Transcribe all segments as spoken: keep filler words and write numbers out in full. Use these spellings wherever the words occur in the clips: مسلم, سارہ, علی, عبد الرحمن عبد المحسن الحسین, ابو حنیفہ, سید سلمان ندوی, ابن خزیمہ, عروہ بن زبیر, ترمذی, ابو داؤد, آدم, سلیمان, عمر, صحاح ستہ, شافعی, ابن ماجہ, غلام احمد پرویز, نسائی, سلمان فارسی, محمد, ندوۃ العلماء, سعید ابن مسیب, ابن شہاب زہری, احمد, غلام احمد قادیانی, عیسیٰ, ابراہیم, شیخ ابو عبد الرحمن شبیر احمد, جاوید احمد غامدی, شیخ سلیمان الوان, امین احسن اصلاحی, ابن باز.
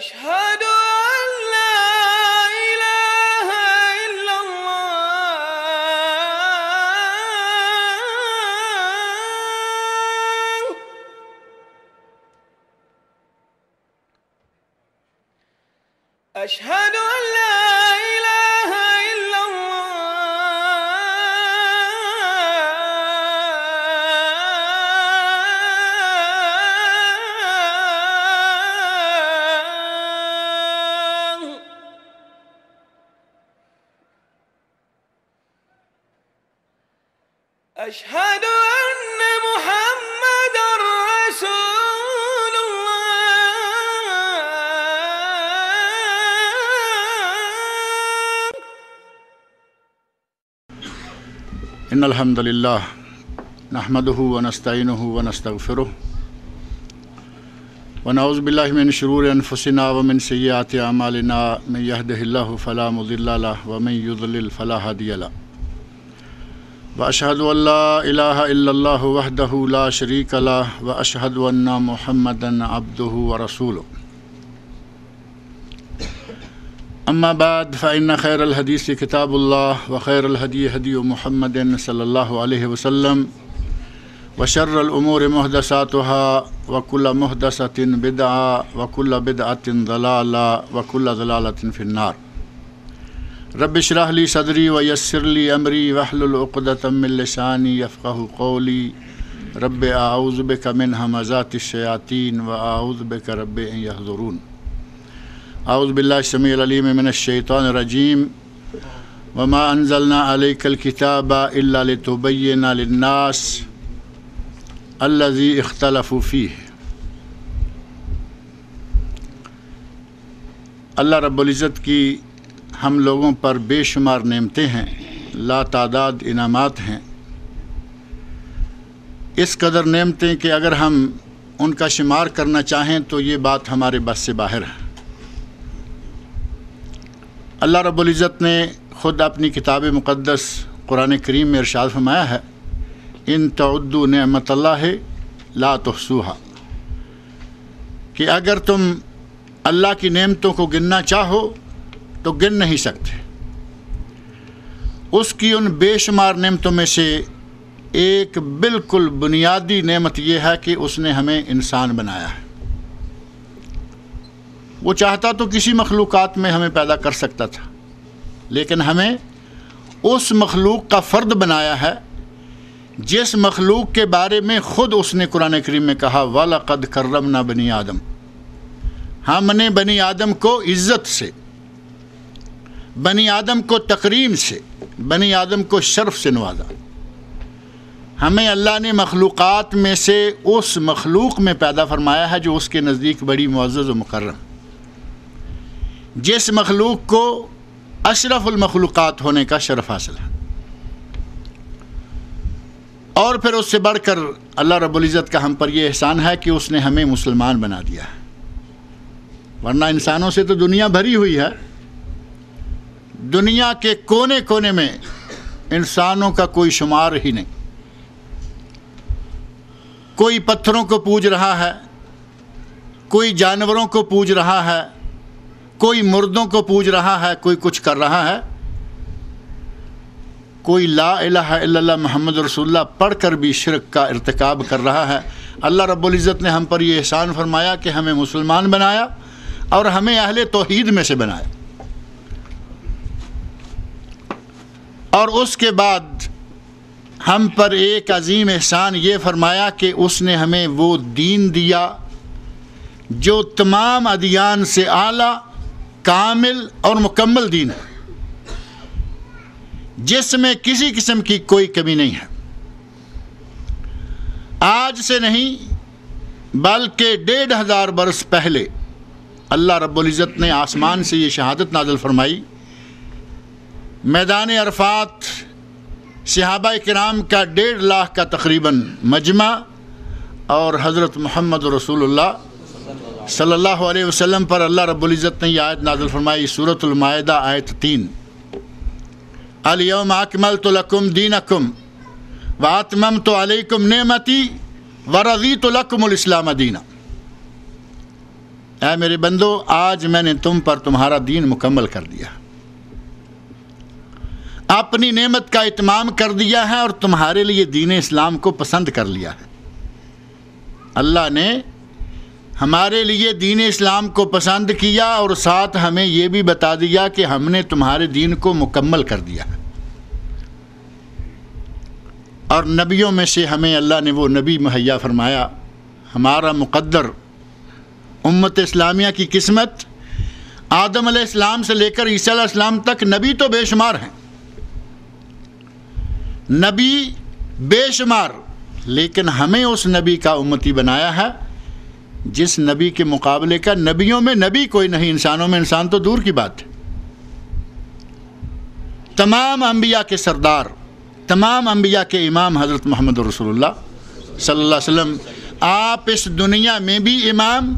أشهد أن لا إله إلا الله أشهد أن محمد الرسول ان الحمد لله نحمده ونستعینه ونستغفره ونعوذ باللہ من شرور انفسنا ومن سیئات اعمالنا من یهده اللہ فلا مضل له ومن یضلل فلا هادی له واشهد ان لا الہ الا اللہ وحده لا شریک له واشهد ان محمدا عبده ورسوله اما بعد فإن خیر الحدیث کتاب اللہ وخیر الہدی ہدی محمد صلی اللہ علیہ وسلم وشر الامور محدثاتها وكل محدثة بدعة وكل بدعة ضلالة وكل ضلالة في النار رب اشرح لي صدري ويسر لي امري واحلل عقدة من لساني يفقهوا قولي رب اعوذ بك من همزات الشياطين واعوذ بك رب ان يحضرون اعوذ باللہ السمیع العلیم من الشیطان الرجیم وما انزلنا علیک الکتاب الا لتبین للناس الذی اختلفوا فیہ. اللہ رب العزت کی ہم لوگوں پر بے شمار نعمتیں ہیں، لا تعداد انعامات ہیں، اس قدر نعمتیں کہ اگر ہم ان کا شمار کرنا چاہیں تو یہ بات ہمارے بس سے باہر ہے. اللہ رب العزت نے خود اپنی کتاب مقدس قرآن کریم میں ارشاد فرمایا ہے، ان تعدوا نعمت اللہ لا تحصوها، کہ اگر تم اللہ کی نعمتوں کو گننا چاہو تو گن نہیں سکتے. اس کی ان بے شمار نعمتوں میں سے ایک بالکل بنیادی نعمت یہ ہے کہ اس نے ہمیں انسان بنایا ہے. وہ چاہتا تو کسی مخلوقات میں ہمیں پیدا کر سکتا تھا، لیکن ہمیں اس مخلوق کا فرد بنایا ہے جس مخلوق کے بارے میں خود اس نے قرآن کریم میں کہا، وَلَقَدْ كَرَّمْنَا بَنِي آدَم، ہم نے بنی آدم کو عزت سے، بنی آدم کو تکریم سے، بنی آدم کو شرف سے نوازا. ہمیں اللہ نے مخلوقات میں سے اس مخلوق میں پیدا فرمایا ہے جو اس کے نزدیک بڑی معزز و مکرم، جس مخلوق کو اشرف المخلوقات ہونے کا شرف حاصل ہے. اور پھر اس سے بڑھ کر اللہ رب العزت کا ہم پر یہ احسان ہے کہ اس نے ہمیں مسلمان بنا دیا ہے، ورنہ انسانوں سے تو دنیا بھری ہوئی ہے. دنیا کے کونے کونے میں انسانوں کا کوئی شمار ہی نہیں. کوئی پتھروں کو پوج رہا ہے، کوئی جانوروں کو پوج رہا ہے، کوئی مردوں کو پوج رہا ہے، کوئی کچھ کر رہا ہے، کوئی لا الہ الا اللہ محمد رسول اللہ پڑھ کر بھی شرک کا ارتکاب کر رہا ہے. اللہ رب العزت نے ہم پر یہ احسان فرمایا کہ ہمیں مسلمان بنایا اور ہمیں اہل توحید میں سے بنایا. اور اس کے بعد ہم پر ایک عظیم احسان یہ فرمایا کہ اس نے ہمیں وہ دین دیا جو تمام ادیان سے اعلیٰ، کامل اور مکمل دین ہے، جس میں کسی قسم کی کوئی کمی نہیں ہے. آج سے نہیں بلکہ ڈیڑھ ہزار برس پہلے اللہ رب العزت نے آسمان سے یہ شہادت نازل فرمائی. میدان عرفات صحابہ کرام کا ڈیڑھ لاکھ کا تقریباً مجمع اور حضرت محمد رسول اللہ صلی اللہ علیہ وسلم پر اللہ رب العزت نے یہ آیت نازل فرمائی, سورۃ المائدہ آیت تین, الیوم اکملت لکم دینکم واتممت علیکم نعمتی ورضیت لکم الاسلام دینا. اے میرے بندو, آج میں نے تم پر تمہارا دین مکمل کر دیا, اپنی نعمت کا اتمام کر دیا ہے اور تمہارے لیے دین اسلام کو پسند کر لیا ہے. اللہ نے ہمارے لیے دین اسلام کو پسند کیا اور ساتھ ہمیں یہ بھی بتا دیا کہ ہم نے تمہارے دین کو مکمل کر دیا ہے. اور نبیوں میں سے ہمیں اللہ نے وہ نبی مہیا فرمایا. ہمارا مقدر, امت اسلامیہ کی قسمت, آدم علیہ السلام سے لے کر عیسیٰ علیہ السلام تک نبی تو بے شمار ہیں, نبی بے شمار, لیکن ہمیں اس نبی کا امتی بنایا ہے جس نبی کے مقابلے کا نبیوں میں نبی کوئی نہیں, انسانوں میں انسان تو دور کی بات ہے. تمام انبیاء کے سردار, تمام انبیاء کے امام حضرت محمد رسول اللہ صلی اللہ علیہ وسلم. آپ اس دنیا میں بھی امام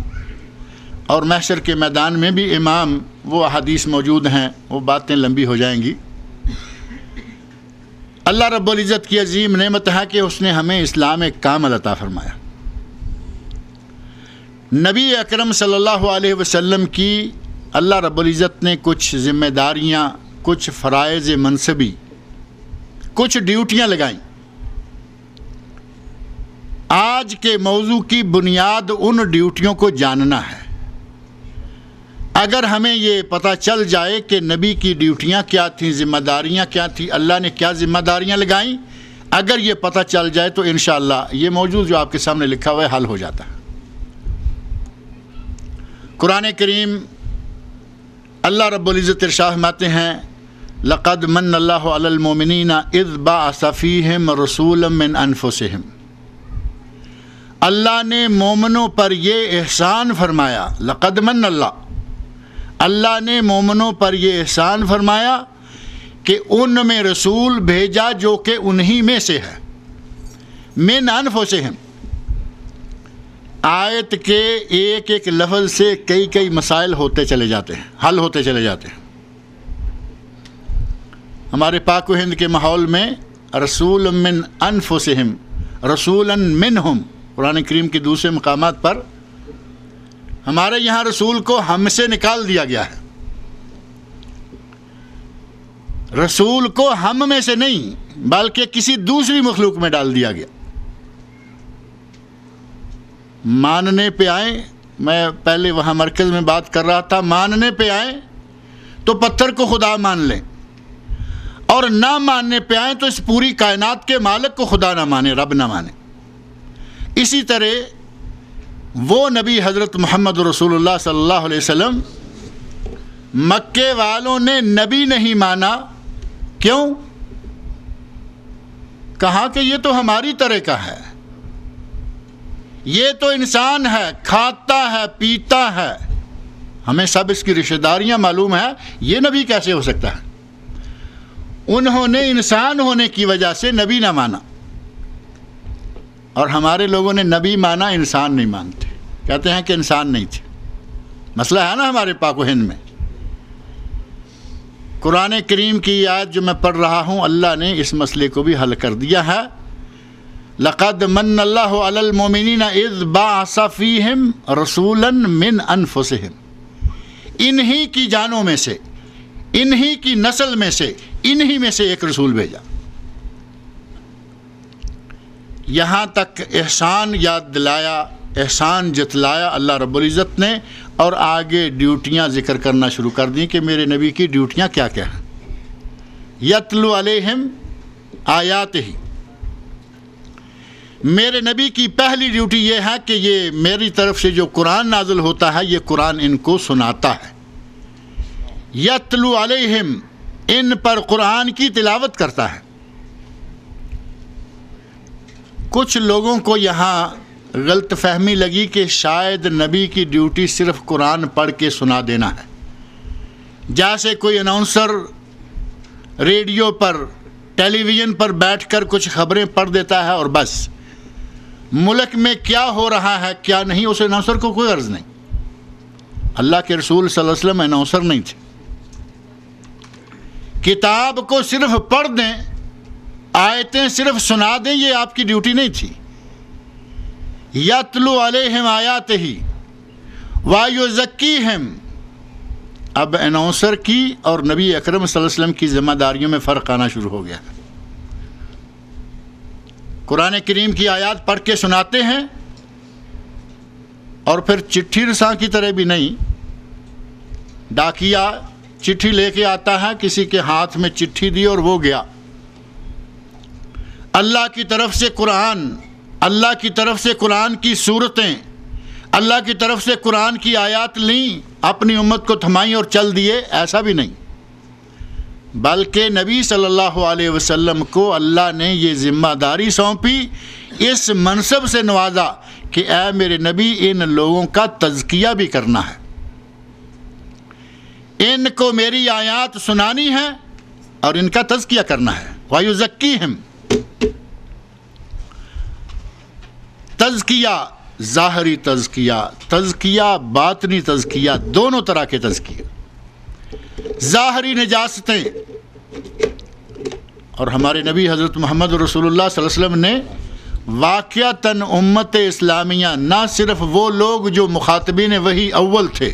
اور محشر کے میدان میں بھی امام. وہ احادیث موجود ہیں, وہ باتیں لمبی ہو جائیں گی. اللہ رب العزت کی عظیم نعمت ہے کہ اس نے ہمیں اسلام کامل عطا فرمایا. نبی اکرم صلی اللہ علیہ وسلم کی اللہ رب العزت نے کچھ ذمہ داریاں, کچھ فرائض منصبی, کچھ ڈیوٹیاں لگائیں. آج کے موضوع کی بنیاد ان ڈیوٹیوں کو جاننا ہے. اگر ہمیں یہ پتہ چل جائے کہ نبی کی ڈیوٹیاں کیا تھیں, ذمہ داریاں کیا تھیں, اللہ نے کیا ذمہ داریاں لگائیں, اگر یہ پتہ چل جائے تو انشاءاللہ یہ موضوع جو آپ کے سامنے لکھا ہوا ہے حل ہو جاتا ہے. قرآن کریم اللہ رب العزت ارشاد فرماتے ہیں, لقد من اللہ علی المؤمنین اذ بعث فیہم رسولا من انفسہم. اللہ نے مومنوں پر یہ احسان فرمایا, لقد من اللہ, اللہ نے مومنوں پر یہ احسان فرمایا کہ ان میں رسول بھیجا جو کہ انہی میں سے ہے, من انفسہم. آیت کے ایک ایک لفظ سے کئی کئی مسائل ہوتے چلے جاتے ہیں, حل ہوتے چلے جاتے ہیں. ہمارے پاک و ہند کے ماحول میں رسول من انفسہم, رسولا منہم, قرآن کریم کے دوسرے مقامات پر ہمارے یہاں رسول کو ہم سے نکال دیا گیا ہے. رسول کو ہم میں سے نہیں بلکہ کسی دوسری مخلوق میں ڈال دیا گیا. ماننے پہ آئیں, میں پہلے وہاں مرکز میں بات کر رہا تھا, ماننے پہ آئیں تو پتھر کو خدا مان لیں, اور نہ ماننے پہ آئیں تو اس پوری کائنات کے مالک کو خدا نہ مانے, رب نہ مانے. اسی طرح وہ نبی حضرت محمد رسول اللہ صلی اللہ علیہ وسلم, مکے والوں نے نبی نہیں مانا. کیوں؟ کہا کہ یہ تو ہماری طرح کا ہے, یہ تو انسان ہے, کھاتا ہے پیتا ہے, ہمیں سب اس کی رشتہ داریاں معلوم ہیں, یہ نبی کیسے ہو سکتا ہے؟ انہوں نے انسان ہونے کی وجہ سے نبی نہ مانا, اور ہمارے لوگوں نے نبی مانا, انسان نہیں مانتے, کہتے ہیں کہ انسان نہیں تھے. مسئلہ ہے نا ہمارے پاک و ہند میں. قرآن کریم کی یہ آیت جو میں پڑھ رہا ہوں, اللہ نے اس مسئلے کو بھی حل کر دیا ہے. لقد من اللہ علی المؤمنین اذ بعث فیہم رسولا من انفسہم. انہی کی جانوں میں سے, انہی کی نسل میں سے, انہی میں سے ایک رسول بھیجا. یہاں تک احسان یاد دلایا, احسان جتلایا اللہ رب العزت نے, اور آگے ڈیوٹیاں ذکر کرنا شروع کر دیں کہ میرے نبی کی ڈیوٹیاں کیا کیا ہیں. یتلو علیہم آیاتہ, میرے نبی کی پہلی ڈیوٹی یہ ہے کہ یہ میری طرف سے جو قرآن نازل ہوتا ہے یہ قرآن ان کو سناتا ہے. یتلو علیہم, ان پر قرآن کی تلاوت کرتا ہے. کچھ لوگوں کو یہاں غلط فہمی لگی کہ شاید نبی کی ڈیوٹی صرف قرآن پڑھ کے سنا دینا ہے، جیسے کوئی اناؤنسر ریڈیو پر ٹیلی ویژن پر بیٹھ کر کچھ خبریں پڑھ دیتا ہے اور بس، ملک میں کیا ہو رہا ہے کیا نہیں اس اناؤنسر کو کوئی عرض نہیں. اللہ کے رسول صلی اللہ علیہ وسلم اناؤنسر نہیں تھے. کتاب کو صرف پڑھ دیں، آیتیں صرف سنا دیں، یہ آپ کی ڈیوٹی نہیں تھی. یتلو علیہم آیاتہی ویزکیہم. اب اناؤنسر کی اور نبی اکرم صلی اللہ علیہ وسلم کی ذمہ داریوں میں فرق آنا شروع ہو گیا. قرآن کریم کی آیات پڑھ کے سناتے ہیں، اور پھر چٹھی رساں کی طرح بھی نہیں. ڈاکیا چٹھی لے کے آتا ہے، کسی کے ہاتھ میں چٹھی دی اور وہ گیا. اللہ کی طرف سے قرآن، اللہ کی طرف سے قرآن کی صورتیں، اللہ کی طرف سے قرآن کی آیات لیں، اپنی امت کو تھمائیں اور چل دیے، ایسا بھی نہیں. بلکہ نبی صلی اللہ علیہ وسلم کو اللہ نے یہ ذمہ داری سونپی، اس منصب سے نوازا کہ اے میرے نبی ان لوگوں کا تزکیہ بھی کرنا ہے، ان کو میری آیات سنانی ہے اور ان کا تزکیہ کرنا ہے. وَيُزَكِّيهِمْ، تزکیہ ظاہری تزکیہ، تزکیہ باطنی تزکیہ، دونوں طرح کے تزکیہ. ظاہری نجاستیں، اور ہمارے نبی حضرت محمد رسول اللہ صلی اللہ علیہ وسلم نے واقعتاً امت اسلامیہ نہ صرف وہ لوگ جو مخاطبین وحی اول تھے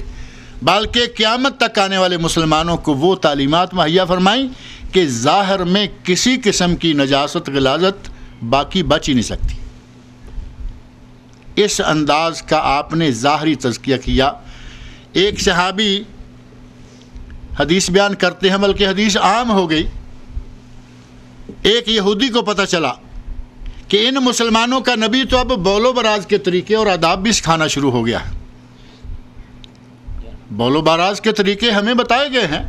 بلکہ قیامت تک آنے والے مسلمانوں کو وہ تعلیمات مہیا فرمائیں کہ ظاہر میں کسی قسم کی نجاست غلاظت باقی بچ ہی نہیں سکتی. اس انداز کا آپ نے ظاہری تزکیہ کیا. ایک صحابی حدیث بیان کرتے ہیں، بلکہ حدیث عام ہو گئی. ایک یہودی کو پتہ چلا کہ ان مسلمانوں کا نبی تو اب بول و براز کے طریقے اور آداب بھی سکھانا شروع ہو گیا ہے. بول و باراز کے طریقے ہمیں بتائے گئے ہیں،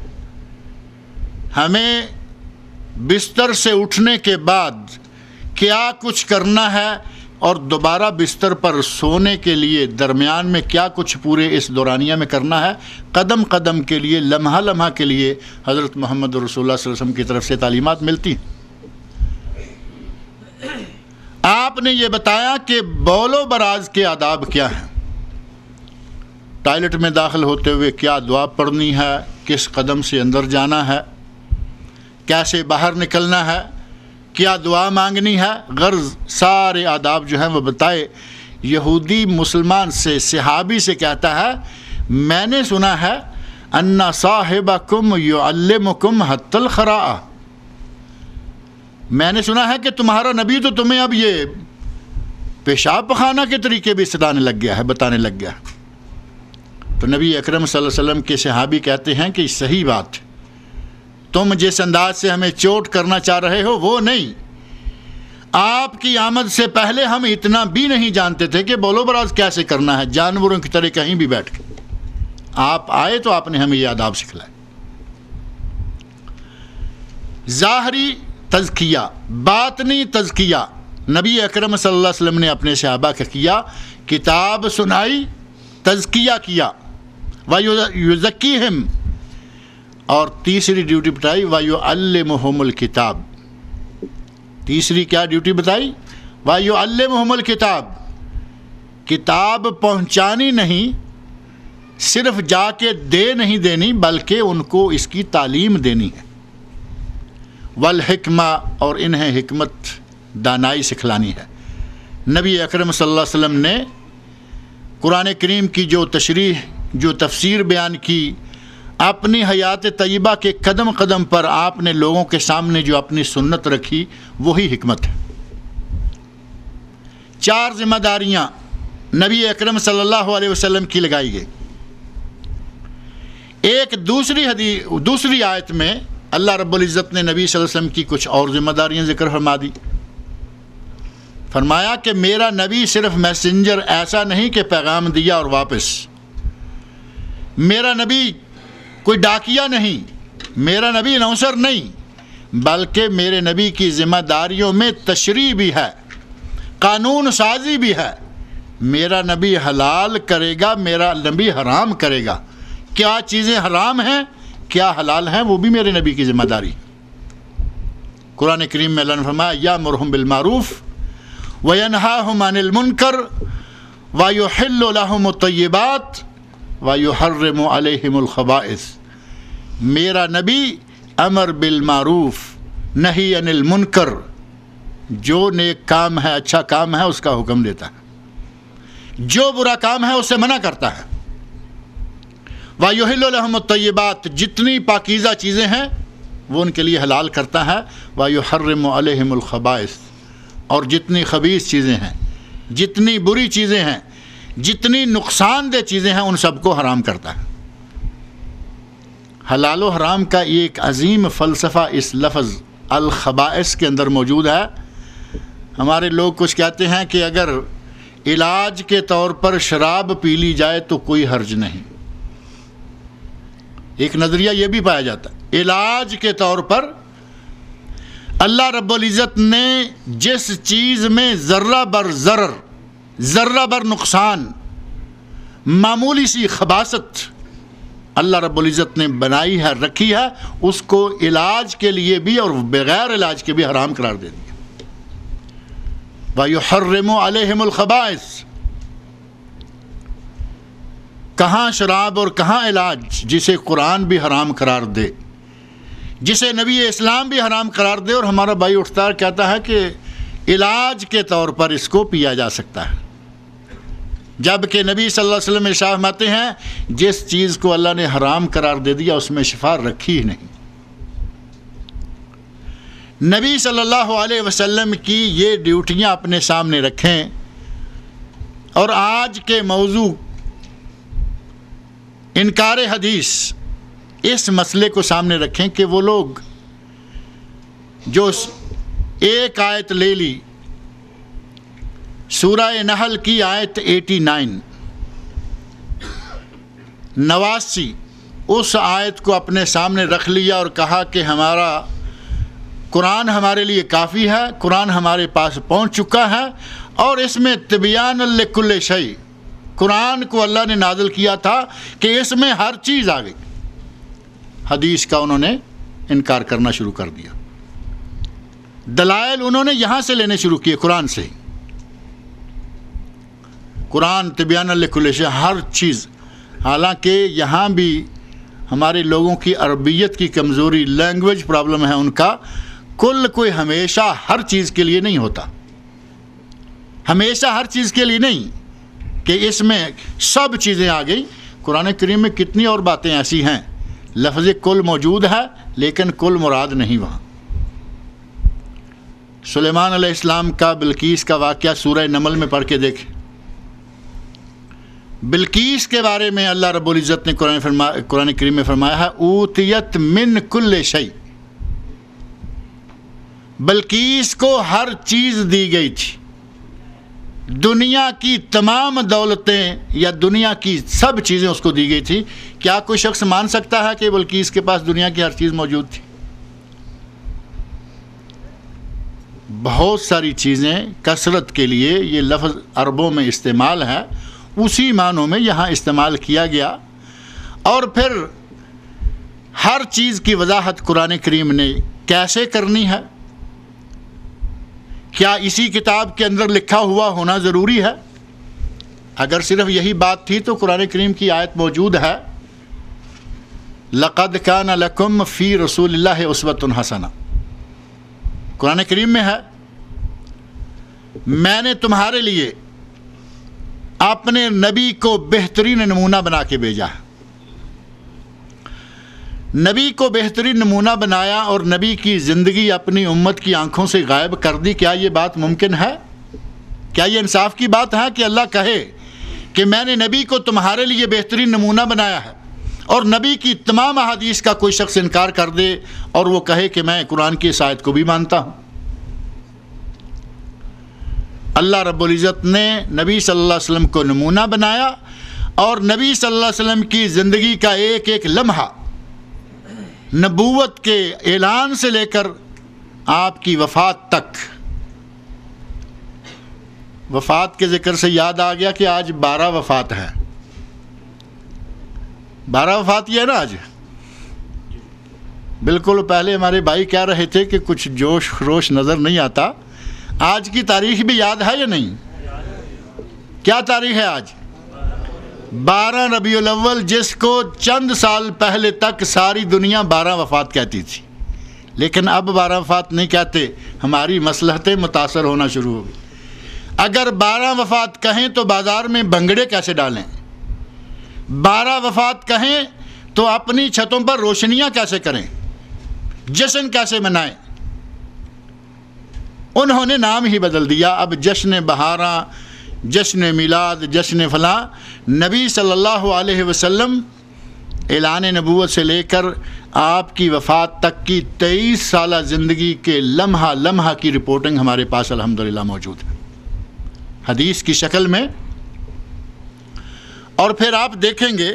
ہمیں بستر سے اٹھنے کے بعد کیا کچھ کرنا ہے اور دوبارہ بستر پر سونے کے لیے درمیان میں کیا کچھ پورے اس دورانیہ میں کرنا ہے، قدم قدم کے لیے، لمحہ لمحہ کے لیے حضرت محمد رسول اللہ صلی اللہ علیہ وسلم کی طرف سے تعلیمات ملتی ہیں. آپ نے یہ بتایا کہ بول و باراز کے آداب کیا ہیں، ٹائلٹ میں داخل ہوتے ہوئے کیا دعا پڑھنی ہے، کس قدم سے اندر جانا ہے، کیسے باہر نکلنا ہے، کیا دعا مانگنی ہے، غرض سارے آداب جو ہیں وہ بتائے. یہودی مسلمان سے، صحابی سے کہتا ہے میں نے سنا ہے ان صاحبکم یعلمکم حتی القراءہ، میں نے سنا ہے کہ تمہارا نبی تو تمہیں اب یہ پیشاب پخانہ کے طریقے بھی سکھانے لگ گیا ہے، بتانے لگ گیا ہے. تو نبی اکرم صلی اللہ علیہ وسلم کے صحابی کہتے ہیں کہ صحیح بات، تم جس انداز سے ہمیں چوٹ کرنا چاہ رہے ہو وہ نہیں. آپ کی آمد سے پہلے ہم اتنا بھی نہیں جانتے تھے کہ بولو براز کیسے کرنا ہے، جانوروں کی طرح کہیں بھی بیٹھ کے. آپ آئے تو آپ نے ہمیں یہ آداب سکھلائے. ظاہری تزکیہ، باطنی تزکیہ نبی اکرم صلی اللہ علیہ وسلم نے اپنے صحابہ کا کیا. کتاب سنائی، تزکیہ کیا، وَيُزَكِّيهِمْ، اور تیسری ڈیوٹی بتائی وَيُعَلِّمُهُمُ الْكِتَابِ. تیسری کیا ڈیوٹی بتائی؟ وَيُعَلِّمُهُمُ الْكِتَابِ. کتاب پہنچانی نہیں، صرف جا کے دے نہیں دینی، بلکہ ان کو اس کی تعلیم دینی ہے. وَالْحِكْمَةِ، اور انہیں حکمت، دانائی سکھلانی ہے. نبی اکرم صلی اللہ علیہ وسلم نے قرآن کریم کی جو تشریح، جو تفسیر بیان کی، اپنی حیات طیبہ کے قدم قدم پر آپ نے لوگوں کے سامنے جو اپنی سنت رکھی وہی حکمت ہے. چار ذمہ داریاں نبی اکرم صلی اللہ علیہ وسلم کی لگائی گئی. ایک دوسری حدیث، دوسری آیت میں اللہ رب العزت نے نبی صلی اللہ علیہ وسلم کی کچھ اور ذمہ داریاں ذکر فرما دی. فرمایا کہ میرا نبی صرف میسنجر، ایسا نہیں کہ پیغام دیا اور واپس. میرا نبی کوئی ڈاکیا نہیں، میرا نبی اناؤنسر نہیں، بلکہ میرے نبی کی ذمہ داریوں میں تشریح بھی ہے، قانون سازی بھی ہے، میرا نبی حلال کرے گا، میرا نبی حرام کرے گا، کیا چیزیں حرام ہیں کیا حلال ہیں وہ بھی میرے نبی کی ذمہ داری. قرآن کریم میں اللہ نے فرمایا یامرہم بالمعروف وینہاہم عن المنکر ویحل لہم الطیبات ویحرم علیہم الخبائث. میرا نبی امر بالمعروف نہی عن المنکر، جو نیک کام ہے اچھا کام ہے اس کا حکم دیتا ہے، جو برا کام ہے اسے منع کرتا ہے. وَيُحِلُّ لَهُمُ الطَّيِّبَاتِ، جتنی پاکیزہ چیزیں ہیں وہ ان کے لیے حلال کرتا ہے. وَيُحَرِّمُ عَلَيْهِمُ الْخَبَائِثِ، اور جتنی خبیث چیزیں ہیں، جتنی بری چیزیں ہیں، جتنی نقصان دہ چیزیں ہیں، ان سب کو حرام کرتا ہے. حلال و حرام کا ایک عظیم فلسفہ اس لفظ الخبائث کے اندر موجود ہے. ہمارے لوگ کچھ کہتے ہیں کہ اگر علاج کے طور پر شراب پی لی جائے تو کوئی حرج نہیں. ایک نظریہ یہ بھی پایا جاتا ہے، علاج کے طور پر اللہ رب العزت نے جس چیز میں ذرہ بر ضرر، ذرہ بر نقصان، معمولی سی خباثت اللہ رب العزت نے بنائی ہے، رکھی ہے، اس کو علاج کے لیے بھی اور بغیر علاج کے بھی حرام قرار دے دیا. وَيُحَرِّمُ عَلَيْهِمُ الْخَبَائِثِ، کہاں شراب اور کہاں علاج، جسے قرآن بھی حرام قرار دے، جسے نبی اسلام بھی حرام قرار دے، اور ہمارا بھائی اٹھتا کہتا ہے کہ علاج کے طور پر اس کو پیا جا سکتا ہے، جبکہ نبی صلی اللہ علیہ وسلم ارشاد فرماتے ہیں جس چیز کو اللہ نے حرام قرار دے دیا اس میں شفا رکھی ہی نہیں. نبی صلی اللہ علیہ وسلم کی یہ ڈیوٹیاں اپنے سامنے رکھیں. اور آج کے موضوع انکار حدیث، اس مسئلے کو سامنے رکھیں کہ وہ لوگ جو ایک آیت لے لی سورہ نحل کی، آیت اٹھاسی نواسی، اس آیت کو اپنے سامنے رکھ لیا اور کہا کہ ہمارا قرآن ہمارے لیے کافی ہے، قرآن ہمارے پاس پہنچ چکا ہے، اور اس میں تبیان لکل شیء، قرآن کو اللہ نے نازل کیا تھا کہ اس میں ہر چیز آ گئی. حدیث کا انہوں نے انکار کرنا شروع کر دیا. دلائل انہوں نے یہاں سے لینے شروع کیے، قرآن سے ہی. قرآن تبیان لکل شیء، ہر چیز. حالانکہ یہاں بھی ہمارے لوگوں کی عربیت کی کمزوری، لینگویج پرابلم ہے ان کا. کل کوئی ہمیشہ ہر چیز کے لیے نہیں ہوتا، ہمیشہ ہر چیز کے لیے نہیں کہ اس میں سب چیزیں آ گئیں. قرآن کریم میں کتنی اور باتیں ایسی ہیں لفظ کل موجود ہے لیکن کل مراد نہیں. وہاں سلیمان علیہ السلام کا بلقیس کا واقعہ سورہ نمل میں پڑھ کے دیکھیں. بلقیس کے بارے میں اللہ رب العزت نے قرآن فرما قرآن کریم میں فرمایا ہے اوتیت من کل شیء، بلقیس کو ہر چیز دی گئی تھی. دنیا کی تمام دولتیں یا دنیا کی سب چیزیں اس کو دی گئی تھی. کیا کوئی شخص مان سکتا ہے کہ بلقیس کے پاس دنیا کی ہر چیز موجود تھی؟ بہت ساری چیزیں کثرت کے لیے، یہ لفظ عربوں میں استعمال ہے، اسی معنوں میں یہاں استعمال کیا گیا. اور پھر ہر چیز کی وضاحت قرآن کریم نے کیسے کرنی ہے، کیا اسی کتاب کے اندر لکھا ہوا ہونا ضروری ہے؟ اگر صرف یہی بات تھی تو قرآن کریم کی آیت موجود ہے لقد کان لکم فی رسول اللہ اسوۃ حسنہ، قرآن کریم میں ہے میں نے تمہارے لیے اپنے نبی کو بہترین نمونہ بنا کے بھیجا ہے. نبی کو بہترین نمونہ بنایا اور نبی کی زندگی اپنی امت کی آنکھوں سے غائب کر دی. کیا یہ بات ممکن ہے؟ کیا یہ انصاف کی بات ہے کہ اللہ کہے کہ میں نے نبی کو تمہارے لیے بہترین نمونہ بنایا ہے، اور نبی کی تمام احادیث کا کوئی شخص انکار کر دے اور وہ کہے کہ میں قرآن کی اس آیت کو بھی مانتا ہوں؟ اللہ رب العزت نے نبی صلی اللہ علیہ وسلم کو نمونہ بنایا، اور نبی صلی اللہ علیہ وسلم کی زندگی کا ایک ایک لمحہ نبوت کے اعلان سے لے کر آپ کی وفات تک وفات کے ذکر سے یاد آ گیا کہ آج بارہ وفات ہیں. بارہ وفات یہ ہے نا آج. بالکل پہلے ہمارے بھائی کہہ رہے تھے کہ کچھ جوش خروش نظر نہیں آتا. آج کی تاریخ بھی یاد ہے یا نہیں؟ کیا تاریخ ہے آج؟ بارہ ربیع الاول, جس کو چند سال پہلے تک ساری دنیا بارہ وفات کہتی تھی, لیکن اب بارہ وفات نہیں کہتے, ہماری مصلحتیں متاثر ہونا شروع ہو گئی. اگر بارہ وفات کہیں تو بازار میں بنگڑے کیسے ڈالیں, بارہ وفات کہیں تو اپنی چھتوں پر روشنیاں کیسے کریں, جشن کیسے منائیں. انہوں نے نام ہی بدل دیا, اب جشن بہاراں, جشن میلاد, جشن فلاں. نبی صلی اللہ علیہ وسلم اعلان نبوت سے لے کر آپ کی وفات تک کی تیئیس سالہ زندگی کے لمحہ لمحہ کی رپورٹنگ ہمارے پاس الحمدللہ موجود ہے, حدیث کی شکل میں. اور پھر آپ دیکھیں گے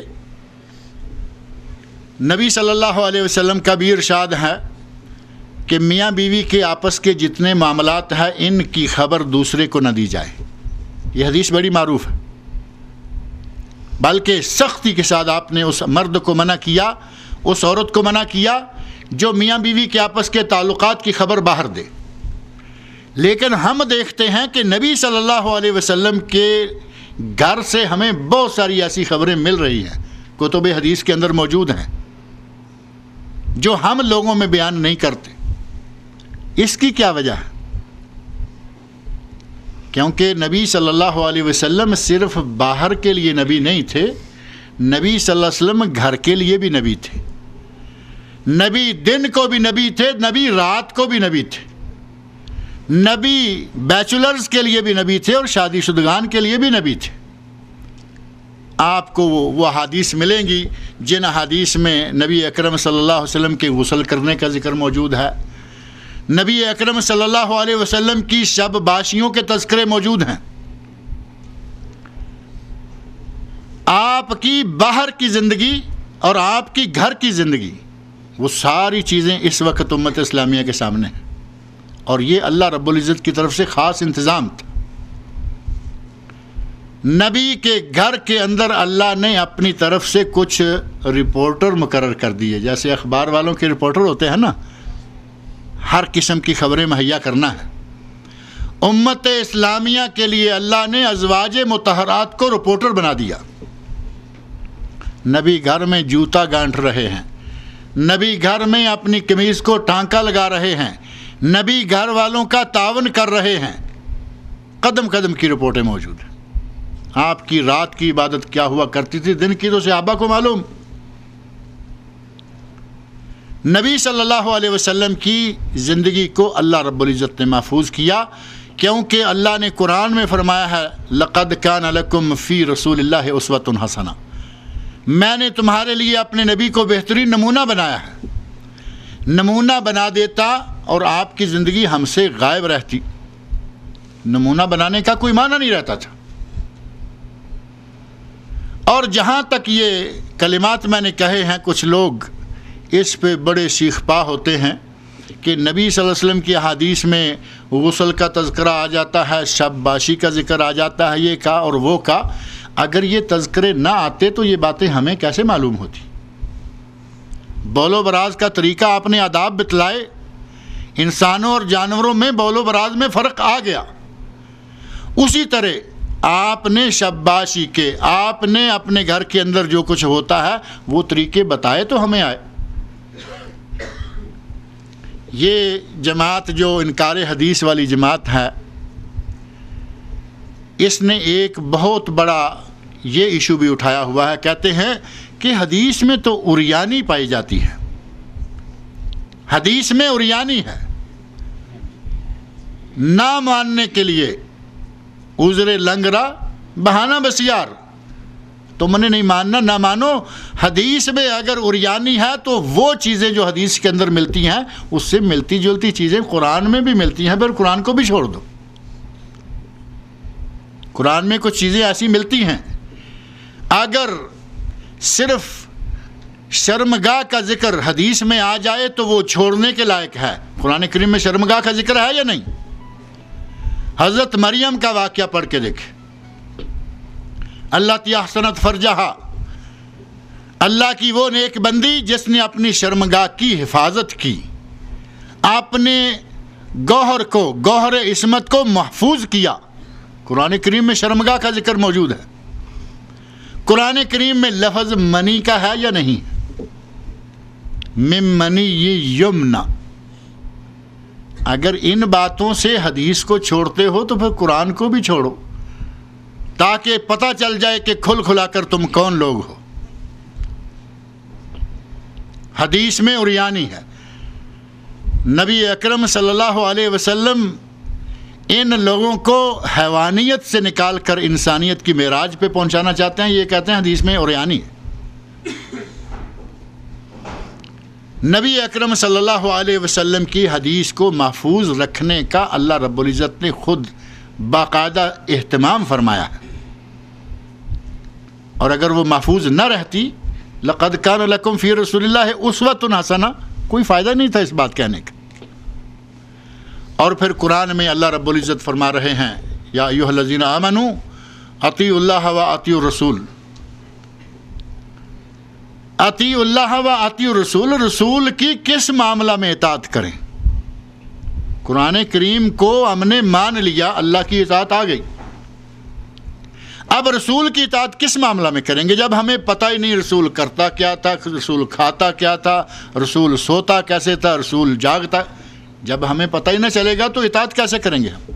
نبی صلی اللہ علیہ وسلم کا بھی ارشاد ہے کہ میاں بیوی کے آپس کے جتنے معاملات ہیں ان کی خبر دوسرے کو نہ دی جائے. یہ حدیث بڑی معروف ہے, بلکہ سختی کے ساتھ آپ نے اس مرد کو منع کیا, اس عورت کو منع کیا جو میاں بیوی کے آپس کے تعلقات کی خبر باہر دے. لیکن ہم دیکھتے ہیں کہ نبی صلی اللہ علیہ وسلم کے گھر سے ہمیں بہت ساری ایسی خبریں مل رہی ہیں, کتب حدیث کے اندر موجود ہیں, جو ہم لوگوں میں بیان نہیں کرتے. اس کی کیا وجہ ہے؟ کیونکہ نبی صلی اللہ علیہ وسلم صرف باہر کے لیے نبی نہیں تھے, نبی صلی اللہ علیہ وسلم گھر کے لیے بھی نبی تھے. نبی دن کو بھی نبی تھے, نبی رات کو بھی نبی تھے, نبی بیچلرز کے لیے بھی نبی تھے اور شادی شدگان کے لیے بھی نبی تھے. آپ کو وہ احادیث ملیں گی جن احادیث میں نبی اکرم صلی اللہ علیہ وسلم کے غسل کرنے کا ذکر موجود ہے, نبی اکرم صلی اللہ علیہ وسلم کی شب باشیوں کے تذکرے موجود ہیں. آپ کی باہر کی زندگی اور آپ کی گھر کی زندگی, وہ ساری چیزیں اس وقت امت اسلامیہ کے سامنے ہیں, اور یہ اللہ رب العزت کی طرف سے خاص انتظام تھا. نبی کے گھر کے اندر اللہ نے اپنی طرف سے کچھ رپورٹر مقرر کر دیے, جیسے اخبار والوں کے رپورٹر ہوتے ہیں نا, ہر قسم کی خبریں مہیا کرنا ہے. امت اسلامیہ کے لیے اللہ نے ازواج مطہرات کو رپورٹر بنا دیا. نبی گھر میں جوتا گانٹھ رہے ہیں, نبی گھر میں اپنی قمیض کو ٹانکا لگا رہے ہیں, نبی گھر والوں کا تعاون کر رہے ہیں. قدم قدم کی رپورٹیں موجود ہیں. آپ کی رات کی عبادت کیا ہوا کرتی تھی, دن کی تو صحابہ کو معلوم. نبی صلی اللہ علیہ وسلم کی زندگی کو اللہ رب العزت نے محفوظ کیا, کیونکہ اللہ نے قرآن میں فرمایا ہے لَقَدْ كَانَ لَكُمْ فِي رَسُولِ اللَّهِ أُسْوَةٌ حَسَنَةٌ, میں نے تمہارے لیے اپنے نبی کو بہترین نمونہ بنایا ہے. نمونہ بنا دیتا اور آپ کی زندگی ہم سے غائب رہتی, نمونہ بنانے کا کوئی معنی نہیں رہتا تھا. اور جہاں تک یہ کلمات میں نے کہے ہیں, کچھ لوگ اس پہ بڑے شیخ پا ہوتے ہیں کہ نبی صلی اللہ علیہ وسلم کی احادیث میں غسل کا تذکرہ آ جاتا ہے, شب باشی کا ذکر آ جاتا ہے, یہ کا اور وہ کا. اگر یہ تذکرے نہ آتے تو یہ باتیں ہمیں کیسے معلوم ہوتی؟ بول و براز کا طریقہ آپ نے آداب بتلائے, انسانوں اور جانوروں میں بول و براز میں فرق آ گیا. اسی طرح آپ نے شب باشی کے, آپ نے اپنے گھر کے اندر جو کچھ ہوتا ہے وہ طریقے بتائے تو ہمیں آئے. یہ جماعت جو انکار حدیث والی جماعت ہے, اس نے ایک بہت بڑا یہ ایشو بھی اٹھایا ہوا ہے. کہتے ہیں کہ حدیث میں تو عریانی پائی جاتی ہے, حدیث میں عریانی ہے. نہ ماننے کے لیے عذر لنگرا بہانہ بسیار, تم نے نہیں ماننا, نہ مانو. حدیث میں اگر عریانی ہے تو وہ چیزیں جو حدیث کے اندر ملتی ہیں اس سے ملتی جلتی چیزیں قرآن میں بھی ملتی ہیں, پھر قرآن کو بھی چھوڑ دو. قرآن میں کچھ چیزیں ایسی ملتی ہیں, اگر صرف شرمگاہ کا ذکر حدیث میں آ جائے تو وہ چھوڑنے کے لائق ہے. قرآن کریم میں شرمگاہ کا ذکر ہے یا نہیں؟ حضرت مریم کا واقعہ پڑھ کے دیکھیں. اللہ تی احسنت فرجہا، اللہ کی وہ نیک بندی جس نے اپنی شرمگاہ کی حفاظت کی، اپنے گوہر کو، گوہر عصمت کو محفوظ کیا. قرآن کریم میں شرمگاہ کا ذکر موجود ہے. قرآن کریم میں لفظ منی کا ہے یا نہیں؟ من منی یمنا. اگر ان باتوں سے حدیث کو چھوڑتے ہو تو پھر قرآن کو بھی چھوڑو، تاکہ پتہ چل جائے کہ کھل کھلا کر تم کون لوگ ہو. حدیث میں عریانی ہے، نبی اکرم صلی اللہ علیہ وسلم ان لوگوں کو حیوانیت سے نکال کر انسانیت کی معراج پہ پہنچانا چاہتے ہیں، یہ کہتے ہیں حدیث میں عریانی ہے. نبی اکرم صلی اللہ علیہ وسلم کی حدیث کو محفوظ رکھنے کا اللہ رب العزت نے خود باقاعدہ اہتمام فرمایا ہے، اور اگر وہ محفوظ نہ رہتی، لقد کان لکم فی رسول اللہ اسوۃ حسنہ، کوئی فائدہ نہیں تھا اس بات کہنے کا. اور پھر قرآن میں اللہ رب العزت فرما رہے ہیں، یا ایھا الذین آمنوا اطیعوا اللہ و اطیعوا الرسول. اطیع اللہ و اطیع الرسول، رسول کی کس معاملہ میں اطاعت کریں؟ قرآن کریم کو ہم نے مان لیا، اللہ کی اطاعت آ گئی، اب رسول کی اطاعت کس معاملہ میں کریں گے؟ جب ہمیں پتہ ہی نہیں رسول کرتا کیا تھا، رسول کھاتا کیا تھا، رسول سوتا کیسے تھا، رسول جاگتا، جب ہمیں پتہ ہی نہ چلے گا تو اطاعت کیسے کریں گے ہم؟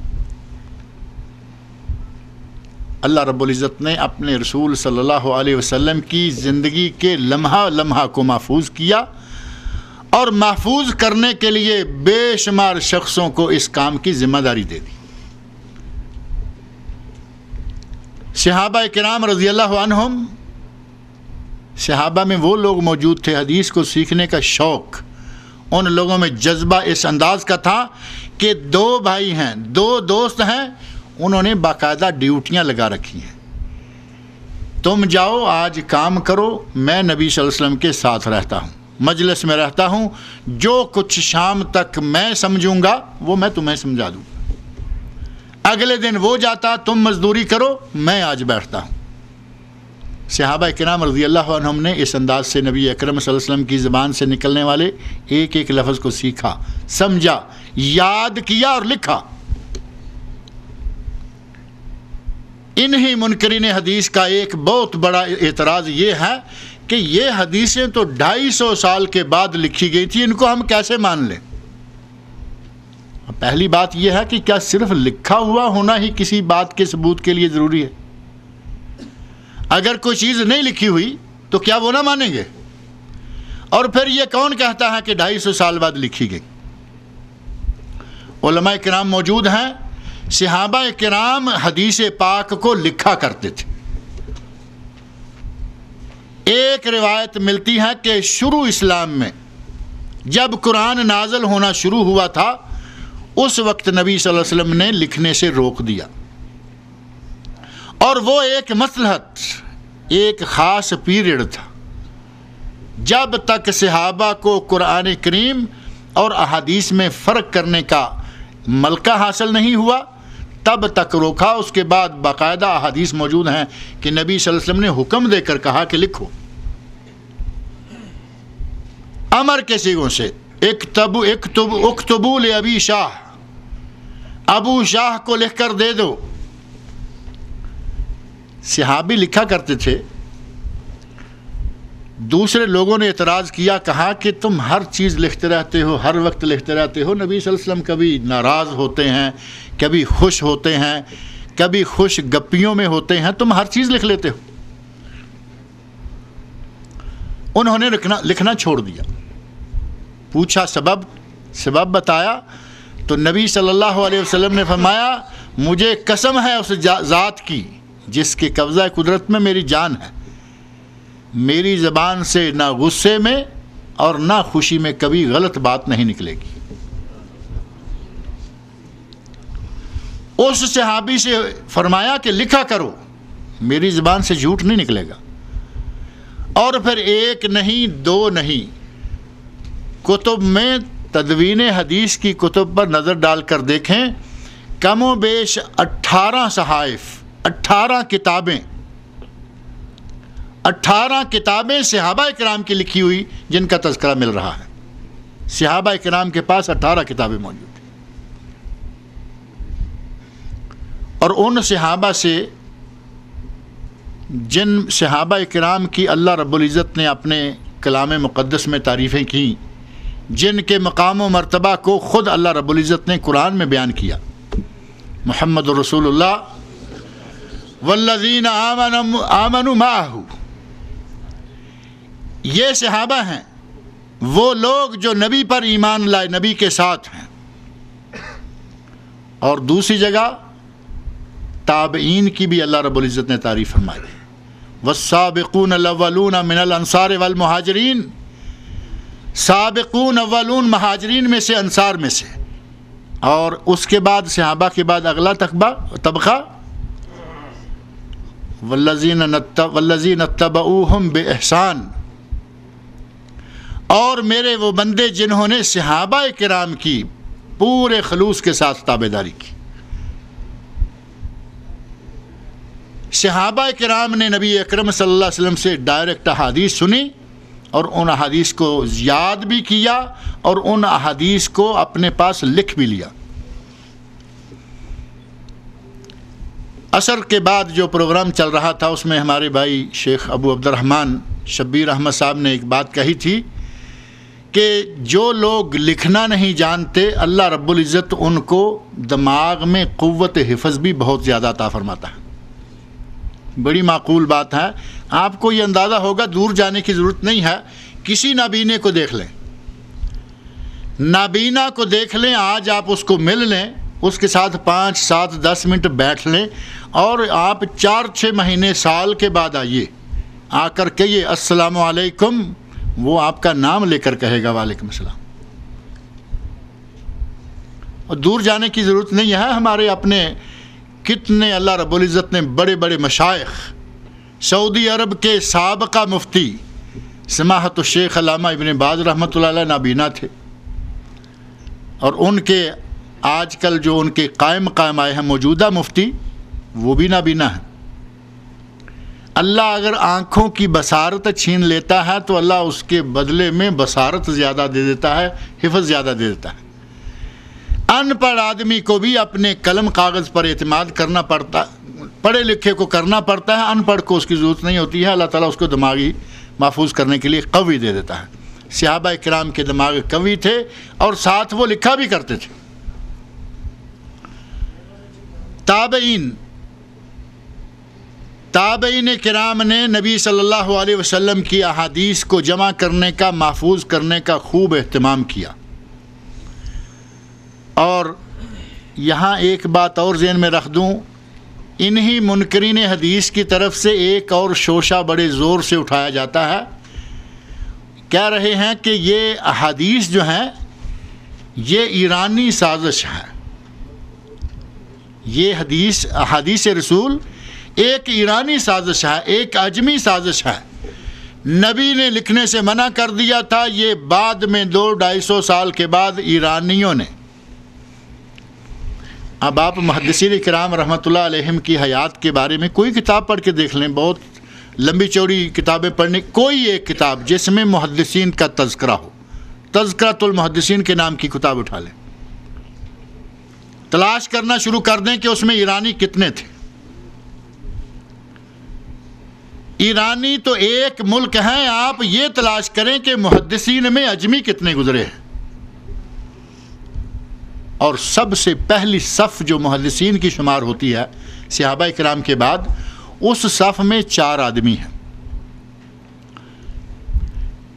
اللہ رب العزت نے اپنے رسول صلی اللہ علیہ وسلم کی زندگی کے لمحہ لمحہ کو محفوظ کیا، اور محفوظ کرنے کے لیے بے شمار شخصوں کو اس کام کی ذمہ داری دے دی. صحابہ کرام رضی اللہ عنہم، صحابہ میں وہ لوگ موجود تھے، حدیث کو سیکھنے کا شوق ان لوگوں میں جذبہ اس انداز کا تھا کہ دو بھائی ہیں، دو دوست ہیں، انہوں نے باقاعدہ ڈیوٹیاں لگا رکھی ہیں، تم جاؤ آج کام کرو، میں نبی صلی اللہ علیہ وسلم کے ساتھ رہتا ہوں، مجلس میں رہتا ہوں، جو کچھ شام تک میں سمجھوں گا وہ میں تمہیں سمجھا دوں. اگلے دن وہ جاتا، تم مزدوری کرو، میں آج بیٹھتا ہوں. صحابہ کرام رضی اللہ عنہم نے اس انداز سے نبی اکرم صلی اللہ علیہ وسلم کی زبان سے نکلنے والے ایک ایک لفظ کو سیکھا، سمجھا، یاد کیا اور لکھا. انہی منکرین حدیث کا ایک بہت بڑا اعتراض یہ ہے کہ یہ حدیثیں تو ڈھائی سو سال کے بعد لکھی گئی تھی، ان کو ہم کیسے مان لیں؟ پہلی بات یہ ہے کہ کیا صرف لکھا ہوا ہونا ہی کسی بات کے ثبوت کے لیے ضروری ہے؟ اگر کوئی چیز نہیں لکھی ہوئی تو کیا وہ نہ مانیں گے؟ اور پھر یہ کون کہتا ہے کہ ڈھائی سو سال بعد لکھی گئی؟ علماء کرام موجود ہیں، صحابہ کرام حدیث پاک کو لکھا کرتے تھے. ایک روایت ملتی ہے کہ شروع اسلام میں جب قرآن نازل ہونا شروع ہوا تھا، اس وقت نبی صلی اللہ علیہ وسلم نے لکھنے سے روک دیا، اور وہ ایک مصلحت، ایک خاص پیریڈ تھا جب تک صحابہ کو قرآن کریم اور احادیث میں فرق کرنے کا ملکہ حاصل نہیں ہوا، تب تک روکا. اس کے بعد باقاعدہ احادیث موجود ہیں کہ نبی صلی اللہ علیہ وسلم نے حکم دے کر کہا کہ لکھو، امر کے سیغوں سے، اکتبو اکتبو اکتبو لابی شاہ، ابو شاہ کو لکھ کر دے دو. صحابی لکھا کرتے تھے. دوسرے لوگوں نے اعتراض کیا، کہا کہ تم ہر چیز لکھتے رہتے ہو، ہر وقت لکھتے رہتے ہو. نبی صلی اللہ علیہ وسلم کبھی ناراض ہوتے ہیں، کبھی خوش ہوتے ہیں، کبھی خوش گپیوں میں ہوتے ہیں، تم ہر چیز لکھ لیتے ہو. انہوں نے لکھنا لکھنا چھوڑ دیا. پوچھا سبب، سبب بتایا تو نبی صلی اللہ علیہ وسلم نے فرمایا، مجھے قسم ہے اس ذات کی جس کے قبضہ قدرت میں میری جان ہے، میری زبان سے نہ غصے میں اور نہ خوشی میں کبھی غلط بات نہیں نکلے گی. اس صحابی سے فرمایا کہ لکھا کرو، میری زبان سے جھوٹ نہیں نکلے گا. اور پھر ایک نہیں، دو نہیں، کتب میں، تدوین حدیث کی کتب پر نظر ڈال کر دیکھیں، کم و بیش اٹھارہ صحائف، اٹھارہ کتابیں، اٹھارہ کتابیں صحابہ کرام کی لکھی ہوئی جن کا تذکرہ مل رہا ہے. صحابہ کرام کے پاس اٹھارہ کتابیں موجود ہیں، اور ان صحابہ سے جن صحابہ کرام کی اللہ رب العزت نے اپنے کلام مقدس میں تعریفیں کیں، جن کے مقام و مرتبہ کو خود اللہ رب العزت نے قرآن میں بیان کیا. محمد رسول اللہ والذین آمنوا معہ، یہ صحابہ ہیں وہ لوگ جو نبی پر ایمان لائے، نبی کے ساتھ ہیں. اور دوسری جگہ تابعین کی بھی اللہ رب العزت نے تعریف فرمائی، والسابقون الاولون من الانصار والمہاجرین، سابقون اولون مہاجرین میں سے، انصار میں سے. اور اس کے بعد صحابہ کے بعد اگلا طبقہ والذین اتبعوہم باحسان، اور میرے وہ بندے جنہوں نے صحابہ کرام کی پورے خلوص کے ساتھ تابعداری کی. صحابہ کرام نے نبی اکرم صلی اللہ علیہ وسلم سے ڈائریکٹ احادیث سنی اور ان احادیث کو یاد بھی کیا اور ان احادیث کو اپنے پاس لکھ بھی لیا. عصر کے بعد جو پروگرام چل رہا تھا اس میں ہمارے بھائی شیخ ابو عبد الرحمن شبیر احمد صاحب نے ایک بات کہی تھی کہ جو لوگ لکھنا نہیں جانتے اللہ رب العزت ان کو دماغ میں قوت حفظ بھی بہت زیادہ عطا فرماتا ہے. بڑی معقول بات ہے. آپ کو یہ اندازہ ہوگا، دور جانے کی ضرورت نہیں ہے، کسی نابینے کو دیکھ لیں، نابینا کو دیکھ لیں، آج آپ اس کو مل لیں، اس کے ساتھ پانچ سات دس منٹ بیٹھ لیں، اور آپ چار چھ مہینے سال کے بعد آئیے، آ کر کہیے السلام علیکم، وہ آپ کا نام لے کر کہے گا وعلیکم السلام. اور دور جانے کی ضرورت نہیں ہے، ہمارے اپنے کتنے اللہ رب العزت نے بڑے بڑے مشائخ، سعودی عرب کے سابقہ مفتی سماحت الشیخ علامہ ابن باز رحمۃ اللہ علیہ نابینا تھے، اور ان کے آج کل جو ان کے قائم قائم آئے ہیں موجودہ مفتی، وہ بھی نابینا ہیں. اللہ اگر آنکھوں کی بصارت چھین لیتا ہے تو اللہ اس کے بدلے میں بصارت زیادہ دے دیتا ہے، حفظ زیادہ دے دیتا ہے. ان پڑھ آدمی کو بھی اپنے قلم کاغذ پر اعتماد کرنا پڑتا، پڑھے لکھے کو کرنا پڑتا ہے، ان پڑھ کو اس کی ضرورت نہیں ہوتی ہے. اللہ تعالیٰ اس کو دماغی محفوظ کرنے کے لیے قوی دے دیتا ہے. صحابہ کرام کے دماغ قوی تھے اور ساتھ وہ لکھا بھی کرتے تھے. تابعین تابعین کرام نے نبی صلی اللہ علیہ وسلم کی احادیث کو جمع کرنے کا، محفوظ کرنے کا خوب اہتمام کیا. اور یہاں ایک بات اور ذہن میں رکھ دوں، انہی منکرین حدیث کی طرف سے ایک اور شوشہ بڑے زور سے اٹھایا جاتا ہے. کہہ رہے ہیں کہ یہ احادیث جو ہیں یہ ایرانی سازش ہے، یہ حدیث احادیث رسول ایک ایرانی سازش ہے، ایک عجمی سازش ہے. نبی نے لکھنے سے منع کر دیا تھا، یہ بعد میں دو ڈھائی سو سال کے بعد ایرانیوں نے. اب آپ محدثین کرام رحمۃ اللہ علیہم کی حیات کے بارے میں کوئی کتاب پڑھ کے دیکھ لیں، بہت لمبی چوڑی کتابیں پڑھنے، کوئی ایک کتاب جس میں محدثین کا تذکرہ ہو، تذکرۃ المحدثین کے نام کی کتاب اٹھا لیں، تلاش کرنا شروع کر دیں کہ اس میں ایرانی کتنے تھے. ایرانی تو ایک ملک ہیں، آپ یہ تلاش کریں کہ محدثین میں عجمی کتنے گزرے ہیں. اور سب سے پہلی صف جو محدثین کی شمار ہوتی ہے صحابہ کرام کے بعد، اس صف میں چار آدمی ہیں.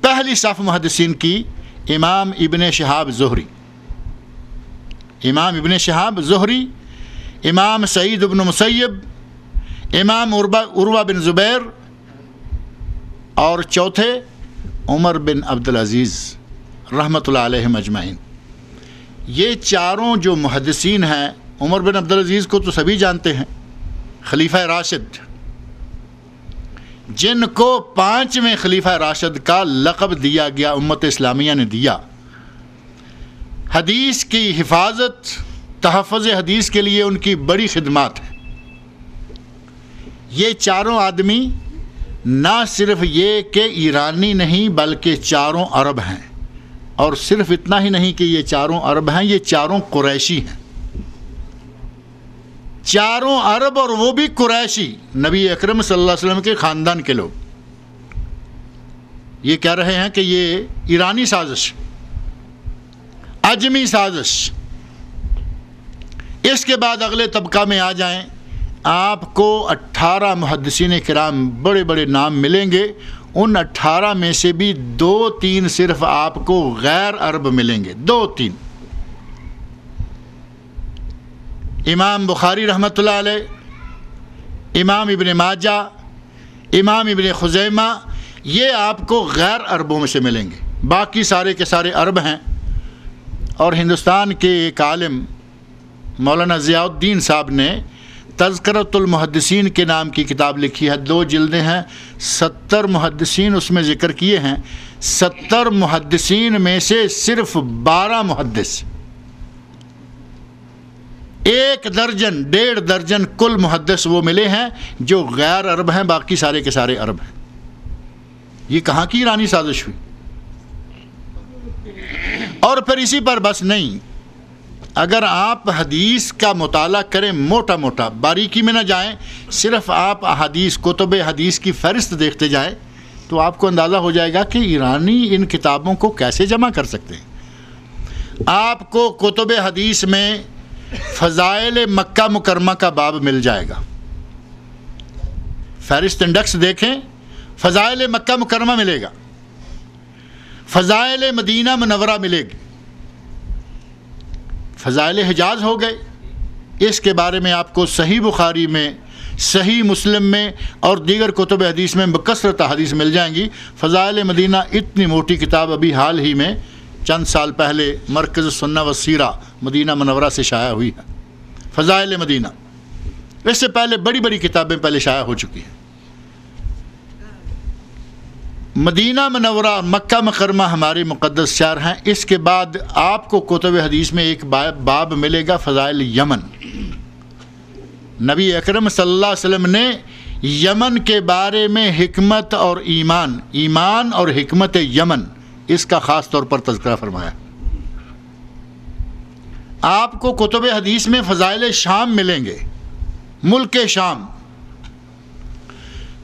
پہلی صف محدثین کی امام ابن شہاب زہری، امام ابن شہاب زہری، امام سعید ابن مسیب، امام عروہ بن زبیر، اور چوتھے عمر بن عبد العزیز رحمۃ اللہ علیہم اجمعین. یہ چاروں جو محدثین ہیں، عمر بن عبد العزیز کو تو سبھی جانتے ہیں، خلیفہ راشد، جن کو پانچویں خلیفہ راشد کا لقب دیا گیا، امت اسلامیہ نے دیا. حدیث کی حفاظت، تحفظ حدیث کے لیے ان کی بڑی خدمات ہے. یہ چاروں آدمی نہ صرف یہ کہ ایرانی نہیں بلکہ چاروں عرب ہیں، اور صرف اتنا ہی نہیں کہ یہ چاروں عرب ہیں، یہ چاروں قریشی ہیں، چاروں عرب اور وہ بھی قریشی، نبی اکرم صلی اللہ علیہ وسلم کے خاندان کے لوگ. یہ کہہ رہے ہیں کہ یہ ایرانی سازش، عجمی سازش. اس کے بعد اگلے طبقہ میں آ جائیں، آپ کو اٹھارہ محدثین کرام بڑے بڑے نام ملیں گے. ان اٹھارہ میں سے بھی دو تین صرف آپ کو غیر عرب ملیں گے، دو تین. امام بخاری رحمۃ اللہ علیہ، امام ابن ماجہ، امام ابن خزیمہ، یہ آپ کو غیر عربوں میں سے ملیں گے، باقی سارے کے سارے عرب ہیں. اور ہندوستان کے ایک عالم مولانا ضیاء الدین صاحب نے تذکرۃ المحدثین کے نام کی کتاب لکھی ہے، دو جلدیں ہیں، ستر محدثین اس میں ذکر کیے ہیں. ستر محدثین میں سے صرف بارہ محدث، ایک درجن ڈیڑھ درجن کل محدث وہ ملے ہیں جو غیر عرب ہیں، باقی سارے کے سارے عرب ہیں. یہ کہاں کی ایرانی سازش ہوئی؟ اور پھر اسی پر بس نہیں، اگر آپ حدیث کا مطالعہ کریں موٹا موٹا، باریکی میں نہ جائیں، صرف آپ احادیث کتب حدیث کی فہرست دیکھتے جائیں تو آپ کو اندازہ ہو جائے گا کہ ایرانی ان کتابوں کو کیسے جمع کر سکتے ہیں. آپ کو کتب حدیث میں فضائل مکہ مکرمہ کا باب مل جائے گا، فہرست انڈیکس دیکھیں، فضائل مکہ مکرمہ ملے گا، فضائل مدینہ منورہ ملے گی، فضائل حجاز ہو گئے. اس کے بارے میں آپ کو صحیح بخاری میں، صحیح مسلم میں اور دیگر کتب حدیث میں بکثرت حدیث مل جائیں گی. فضائل مدینہ اتنی موٹی کتاب ابھی حال ہی میں چند سال پہلے مرکز سنہ و سیرہ مدینہ منورہ سے شائع ہوئی ہے، فضائل مدینہ. اس سے پہلے بڑی بڑی کتابیں پہلے شائع ہو چکی ہیں. مدینہ منورہ، مکہ مکرمہ ہمارے مقدس شہر ہیں. اس کے بعد آپ کو کتب حدیث میں ایک باب ملے گا، فضائل یمن. نبی اکرم صلی اللہ علیہ وسلم نے یمن کے بارے میں حکمت اور ایمان، ایمان اور حکمت یمن، اس کا خاص طور پر تذکرہ فرمایا. آپ کو کتب حدیث میں فضائل شام ملیں گے، ملک شام.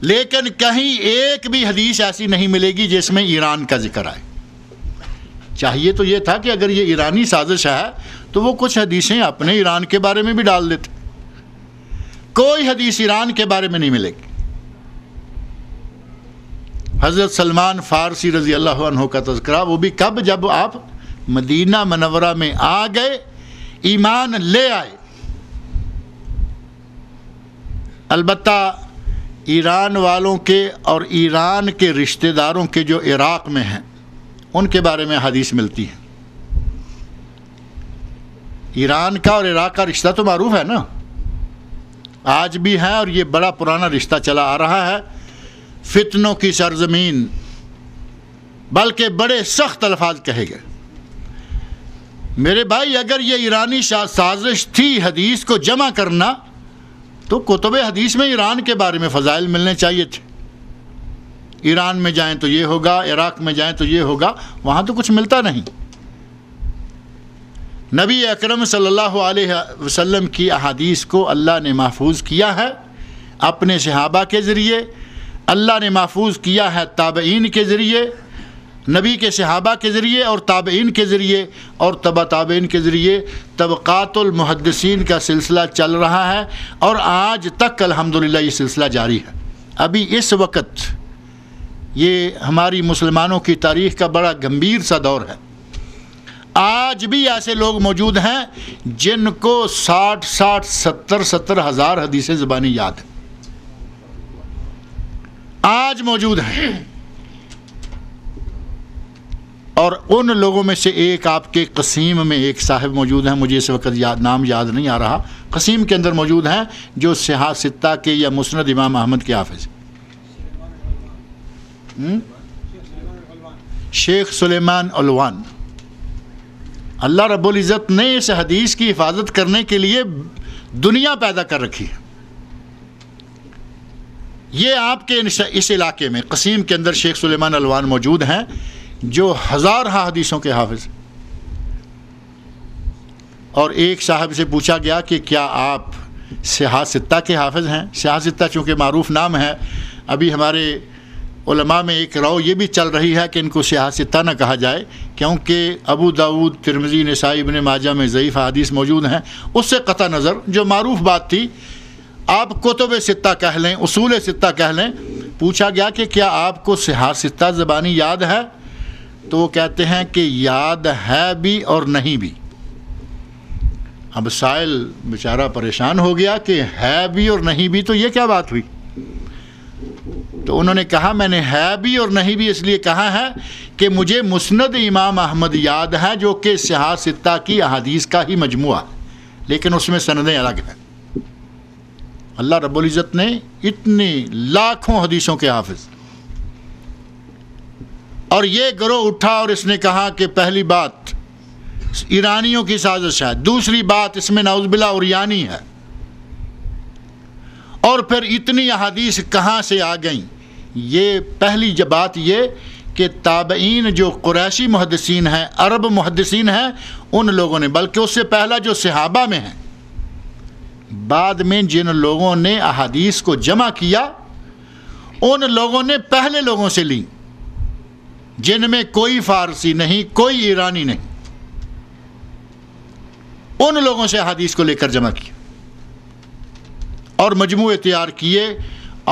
لیکن کہیں ایک بھی حدیث ایسی نہیں ملے گی جس میں ایران کا ذکر آئے. چاہیے تو یہ تھا کہ اگر یہ ایرانی سازش ہے تو وہ کچھ حدیثیں اپنے ایران کے بارے میں بھی ڈال دیتے. کوئی حدیث ایران کے بارے میں نہیں ملے گی. حضرت سلمان فارسی رضی اللہ عنہ کا تذکرہ، وہ بھی کب؟ جب آپ مدینہ منورہ میں آ گئے، ایمان لے آئے. البتہ ایران والوں کے اور ایران کے رشتہ داروں کے جو عراق میں ہیں، ان کے بارے میں حدیث ملتی ہے. ایران کا اور عراق کا رشتہ تو معروف ہے نا، آج بھی ہے، اور یہ بڑا پرانا رشتہ چلا آ رہا ہے. فتنوں کی سرزمین، بلکہ بڑے سخت الفاظ کہے گئے. میرے بھائی، اگر یہ ایرانی سازش تھی حدیث کو جمع کرنا، تو کتب حدیث میں ایران کے بارے میں فضائل ملنے چاہیے تھے. ایران میں جائیں تو یہ ہوگا، عراق میں جائیں تو یہ ہوگا، وہاں تو کچھ ملتا نہیں. نبی اکرم صلی اللہ علیہ وسلم کی احادیث کو اللہ نے محفوظ کیا ہے اپنے صحابہ کے ذریعے، اللہ نے محفوظ کیا ہے تابعین کے ذریعے، نبی کے صحابہ کے ذریعے اور تابعین کے ذریعے اور تبع تابعین کے ذریعے. طبقات المحدثین کا سلسلہ چل رہا ہے اور آج تک الحمدللہ یہ سلسلہ جاری ہے. ابھی اس وقت یہ ہماری مسلمانوں کی تاریخ کا بڑا گمبھیر سا دور ہے. آج بھی ایسے لوگ موجود ہیں جن کو ساٹھ ساٹھ ستر ستر ہزار حدیث زبانی یاد ہیں، آج موجود ہیں. اور ان لوگوں میں سے ایک آپ کے قسیم میں ایک صاحب موجود ہیں، مجھے اس وقت یاد نام یاد نہیں آ رہا، قسیم کے اندر موجود ہیں، جو صحاح ستہ کے یا مسند امام احمد کے حافظ، شیخ سلیمان الوان. اللہ رب العزت نے اس حدیث کی حفاظت کرنے کے لیے دنیا پیدا کر رکھی ہے. یہ آپ کے اس علاقے میں قسیم کے اندر شیخ سلیمان الوان موجود ہیں جو ہزار حدیثوں کے حافظ ہیں. اور ایک صاحب سے پوچھا گیا کہ کیا آپ سیاہ ستہ کے حافظ ہیں؟ سیاہ ستہ چونکہ معروف نام ہے، ابھی ہمارے علماء میں ایک رو یہ بھی چل رہی ہے کہ ان کو سیاہ ستہ نہ کہا جائے، کیونکہ ابو داؤد، ترمذی، نسائی، ابن ماجہ میں ضعیف حدیث موجود ہیں. اس سے قطع نظر جو معروف بات تھی آپ کتب ستہ کہہ لیں، اصول ستہ کہہ لیں. پوچھا گیا کہ کیا آپ کو سیاہ ستہ زبانی یاد ہے؟ تو وہ کہتے ہیں کہ یاد ہے بھی اور نہیں بھی. اب سائل بیچارہ پریشان ہو گیا کہ ہے بھی اور نہیں بھی تو یہ کیا بات ہوئی؟ تو انہوں نے کہا میں نے ہے بھی اور نہیں بھی اس لیے کہا ہے کہ مجھے مسند امام احمد یاد ہے جو کہ صحاح ستہ کی احادیث کا ہی مجموعہ، لیکن اس میں سندیں الگ ہیں. اللہ رب العزت نے اتنی لاکھوں حدیثوں کے حافظ. اور یہ گروہ اٹھا اور اس نے کہا کہ پہلی بات ایرانیوں کی سازش ہے، دوسری بات اس میں نعوذ باللہ اوریانی ہے، اور پھر اتنی احادیث کہاں سے آ گئیں. یہ پہلی بات یہ کہ تابعین جو قریشی محدثین ہیں، عرب محدثین ہیں، ان لوگوں نے، بلکہ اس سے پہلا جو صحابہ میں ہیں، بعد میں جن لوگوں نے احادیث کو جمع کیا ان لوگوں نے پہلے لوگوں سے لی، جن میں کوئی فارسی نہیں، کوئی ایرانی نہیں، ان لوگوں سے حدیث کو لے کر جمع کی اور مجموعے تیار کیے.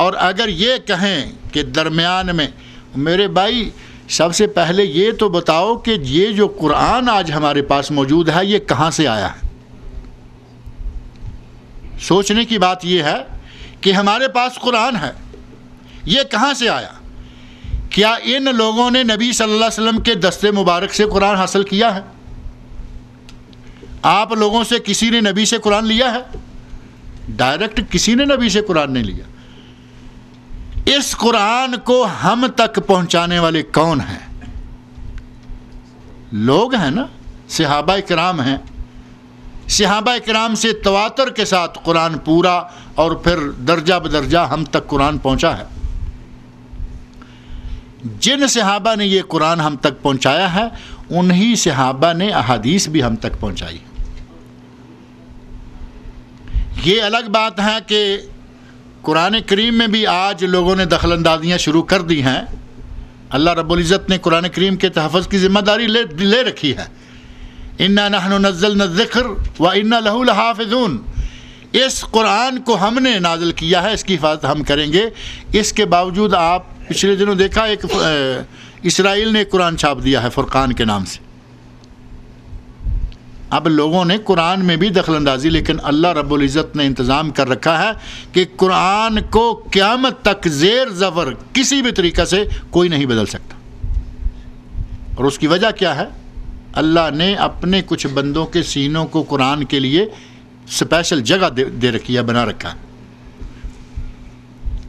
اور اگر یہ کہیں کہ درمیان میں، میرے بھائی سب سے پہلے یہ تو بتاؤ کہ یہ جو قرآن آج ہمارے پاس موجود ہے یہ کہاں سے آیا ہے؟ سوچنے کی بات یہ ہے کہ ہمارے پاس قرآن ہے، یہ کہاں سے آیا؟ کیا ان لوگوں نے نبی صلی اللہ علیہ وسلم کے دستے مبارک سے قرآن حاصل کیا ہے؟ آپ لوگوں سے کسی نے نبی سے قرآن لیا ہے؟ ڈائریکٹ کسی نے نبی سے قرآن نہیں لیا. اس قرآن کو ہم تک پہنچانے والے کون ہیں؟ لوگ ہیں نا، صحابہ کرام ہیں. صحابہ کرام سے تواتر کے ساتھ قرآن پورا اور پھر درجہ بدرجہ ہم تک قرآن پہنچا ہے. جن صحابہ نے یہ قرآن ہم تک پہنچایا ہے انہی صحابہ نے احادیث بھی ہم تک پہنچائی. یہ الگ بات ہے کہ قرآن کریم میں بھی آج لوگوں نے دخل اندازیاں شروع کر دی ہیں. اللہ رب العزت نے قرآن کریم کے تحفظ کی ذمہ داری لے لے رکھی ہے. اِنَّا نَحْنُ نَزَّلْنَا الذِّكْرَ وَإِنَّا لَهُ لَحَافِظُونَ. اس قرآن کو ہم نے نازل کیا ہے، اس کی حفاظت ہم کریں گے. اس کے باوجود آپ پچھلے دنوں دیکھا ایک اسرائیل نے قرآن چھاپ دیا ہے فرقان کے نام سے. اب لوگوں نے قرآن میں بھی دخل اندازی، لیکن اللہ رب العزت نے انتظام کر رکھا ہے کہ قرآن کو قیامت تک زیر زبر کسی بھی طریقہ سے کوئی نہیں بدل سکتا. اور اس کی وجہ کیا ہے؟ اللہ نے اپنے کچھ بندوں کے سینوں کو قرآن کے لیے اسپیشل جگہ دے رکھی ہے، بنا رکھا ہے.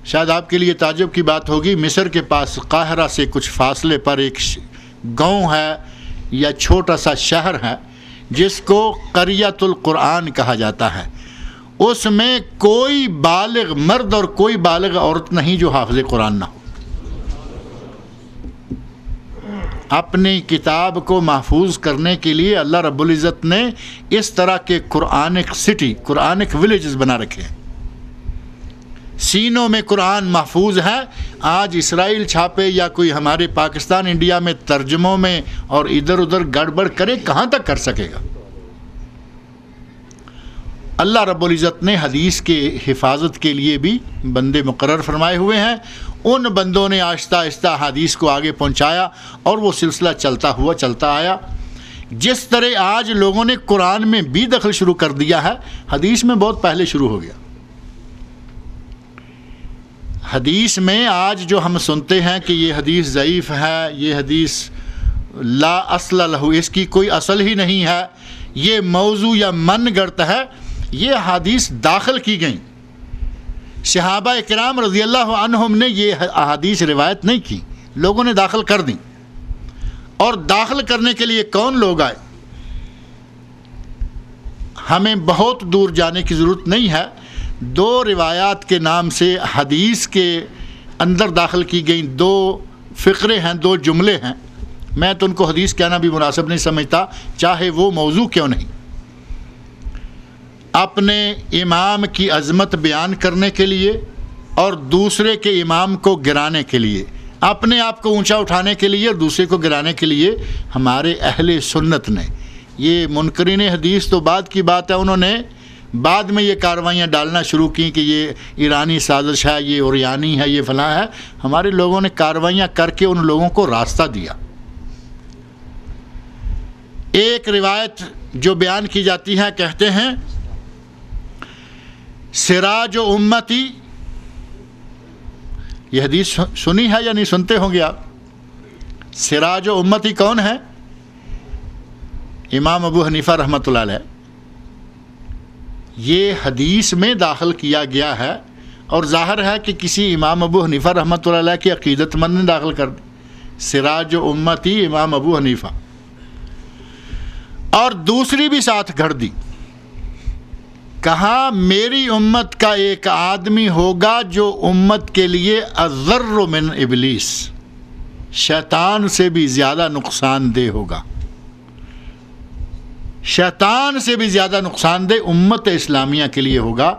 شاید آپ کے لیے تعجب کی بات ہوگی، مصر کے پاس قاہرہ سے کچھ فاصلے پر ایک گاؤں ہے یا چھوٹا سا شہر ہے جس کو قریۃ القرآن کہا جاتا ہے. اس میں کوئی بالغ مرد اور کوئی بالغ عورت نہیں جو حافظ قرآن نہ ہو. اپنی کتاب کو محفوظ کرنے کے لیے اللہ رب العزت نے اس طرح کے قرآنک سٹی، قرآنک ولیجز بنا رکھے ہیں. سینوں میں قرآن محفوظ ہے. آج اسرائیل چھاپے یا کوئی ہمارے پاکستان انڈیا میں ترجموں میں اور ادھر ادھر گڑبڑ کرے، کہاں تک کر سکے گا؟ اللہ رب العزت نے حدیث کے حفاظت کے لیے بھی بندے مقرر فرمائے ہوئے ہیں. ان بندوں نے آہستہ آہستہ حدیث کو آگے پہنچایا اور وہ سلسلہ چلتا ہوا چلتا آیا. جس طرح آج لوگوں نے قرآن میں بھی دخل شروع کر دیا ہے، حدیث میں بہت پہلے شروع ہو گیا. حدیث میں آج جو ہم سنتے ہیں کہ یہ حدیث ضعیف ہے، یہ حدیث لا اصل لہو، اس کی کوئی اصل ہی نہیں ہے، یہ موضوع یا من گڑت ہے، یہ حدیث داخل کی گئیں. صحابہ کرام رضی اللہ عنہم نے یہ احادیث روایت نہیں کی، لوگوں نے داخل کر دیں. اور داخل کرنے کے لیے کون لوگ آئے؟ ہمیں بہت دور جانے کی ضرورت نہیں ہے. دو روایات کے نام سے حدیث کے اندر داخل کی گئیں دو فقرے ہیں, دو جملے ہیں. میں تو ان کو حدیث کہنا بھی مناسب نہیں سمجھتا, چاہے وہ موضوع کیوں نہیں. اپنے امام کی عظمت بیان کرنے کے لیے اور دوسرے کے امام کو گرانے کے لیے, اپنے آپ کو اونچا اٹھانے کے لیے اور دوسرے کو گرانے کے لیے ہمارے اہل سنت نے, یہ منکرین حدیث تو بعد کی بات ہے, انہوں نے بعد میں یہ کاروائیاں ڈالنا شروع کی کہ یہ ایرانی سازش ہے, یہ اوریانی ہے, یہ فلاں ہے. ہمارے لوگوں نے کاروائیاں کر کے ان لوگوں کو راستہ دیا. ایک روایت جو بیان کی جاتی ہے, کہتے ہیں سراج و امتی, یہ حدیث سنی ہے یا نہیں سنتے ہوں گے آپ, سراج و امتی کون ہے؟ امام ابو حنیفہ رحمۃ اللہ علیہ. یہ حدیث میں داخل کیا گیا ہے اور ظاہر ہے کہ کسی امام ابو حنیفہ رحمۃ اللہ علیہ کی عقیدت مند نے داخل کر دی, سراج و امتی امام ابو حنیفہ, اور دوسری بھی ساتھ گھڑ دی. کہاں میری امت کا ایک آدمی ہوگا جو امت کے لیے اضر من ابلیس, شیطان سے بھی زیادہ نقصان دہ ہوگا, شیطان سے بھی زیادہ نقصان دہ امت اسلامیہ کے لیے ہوگا.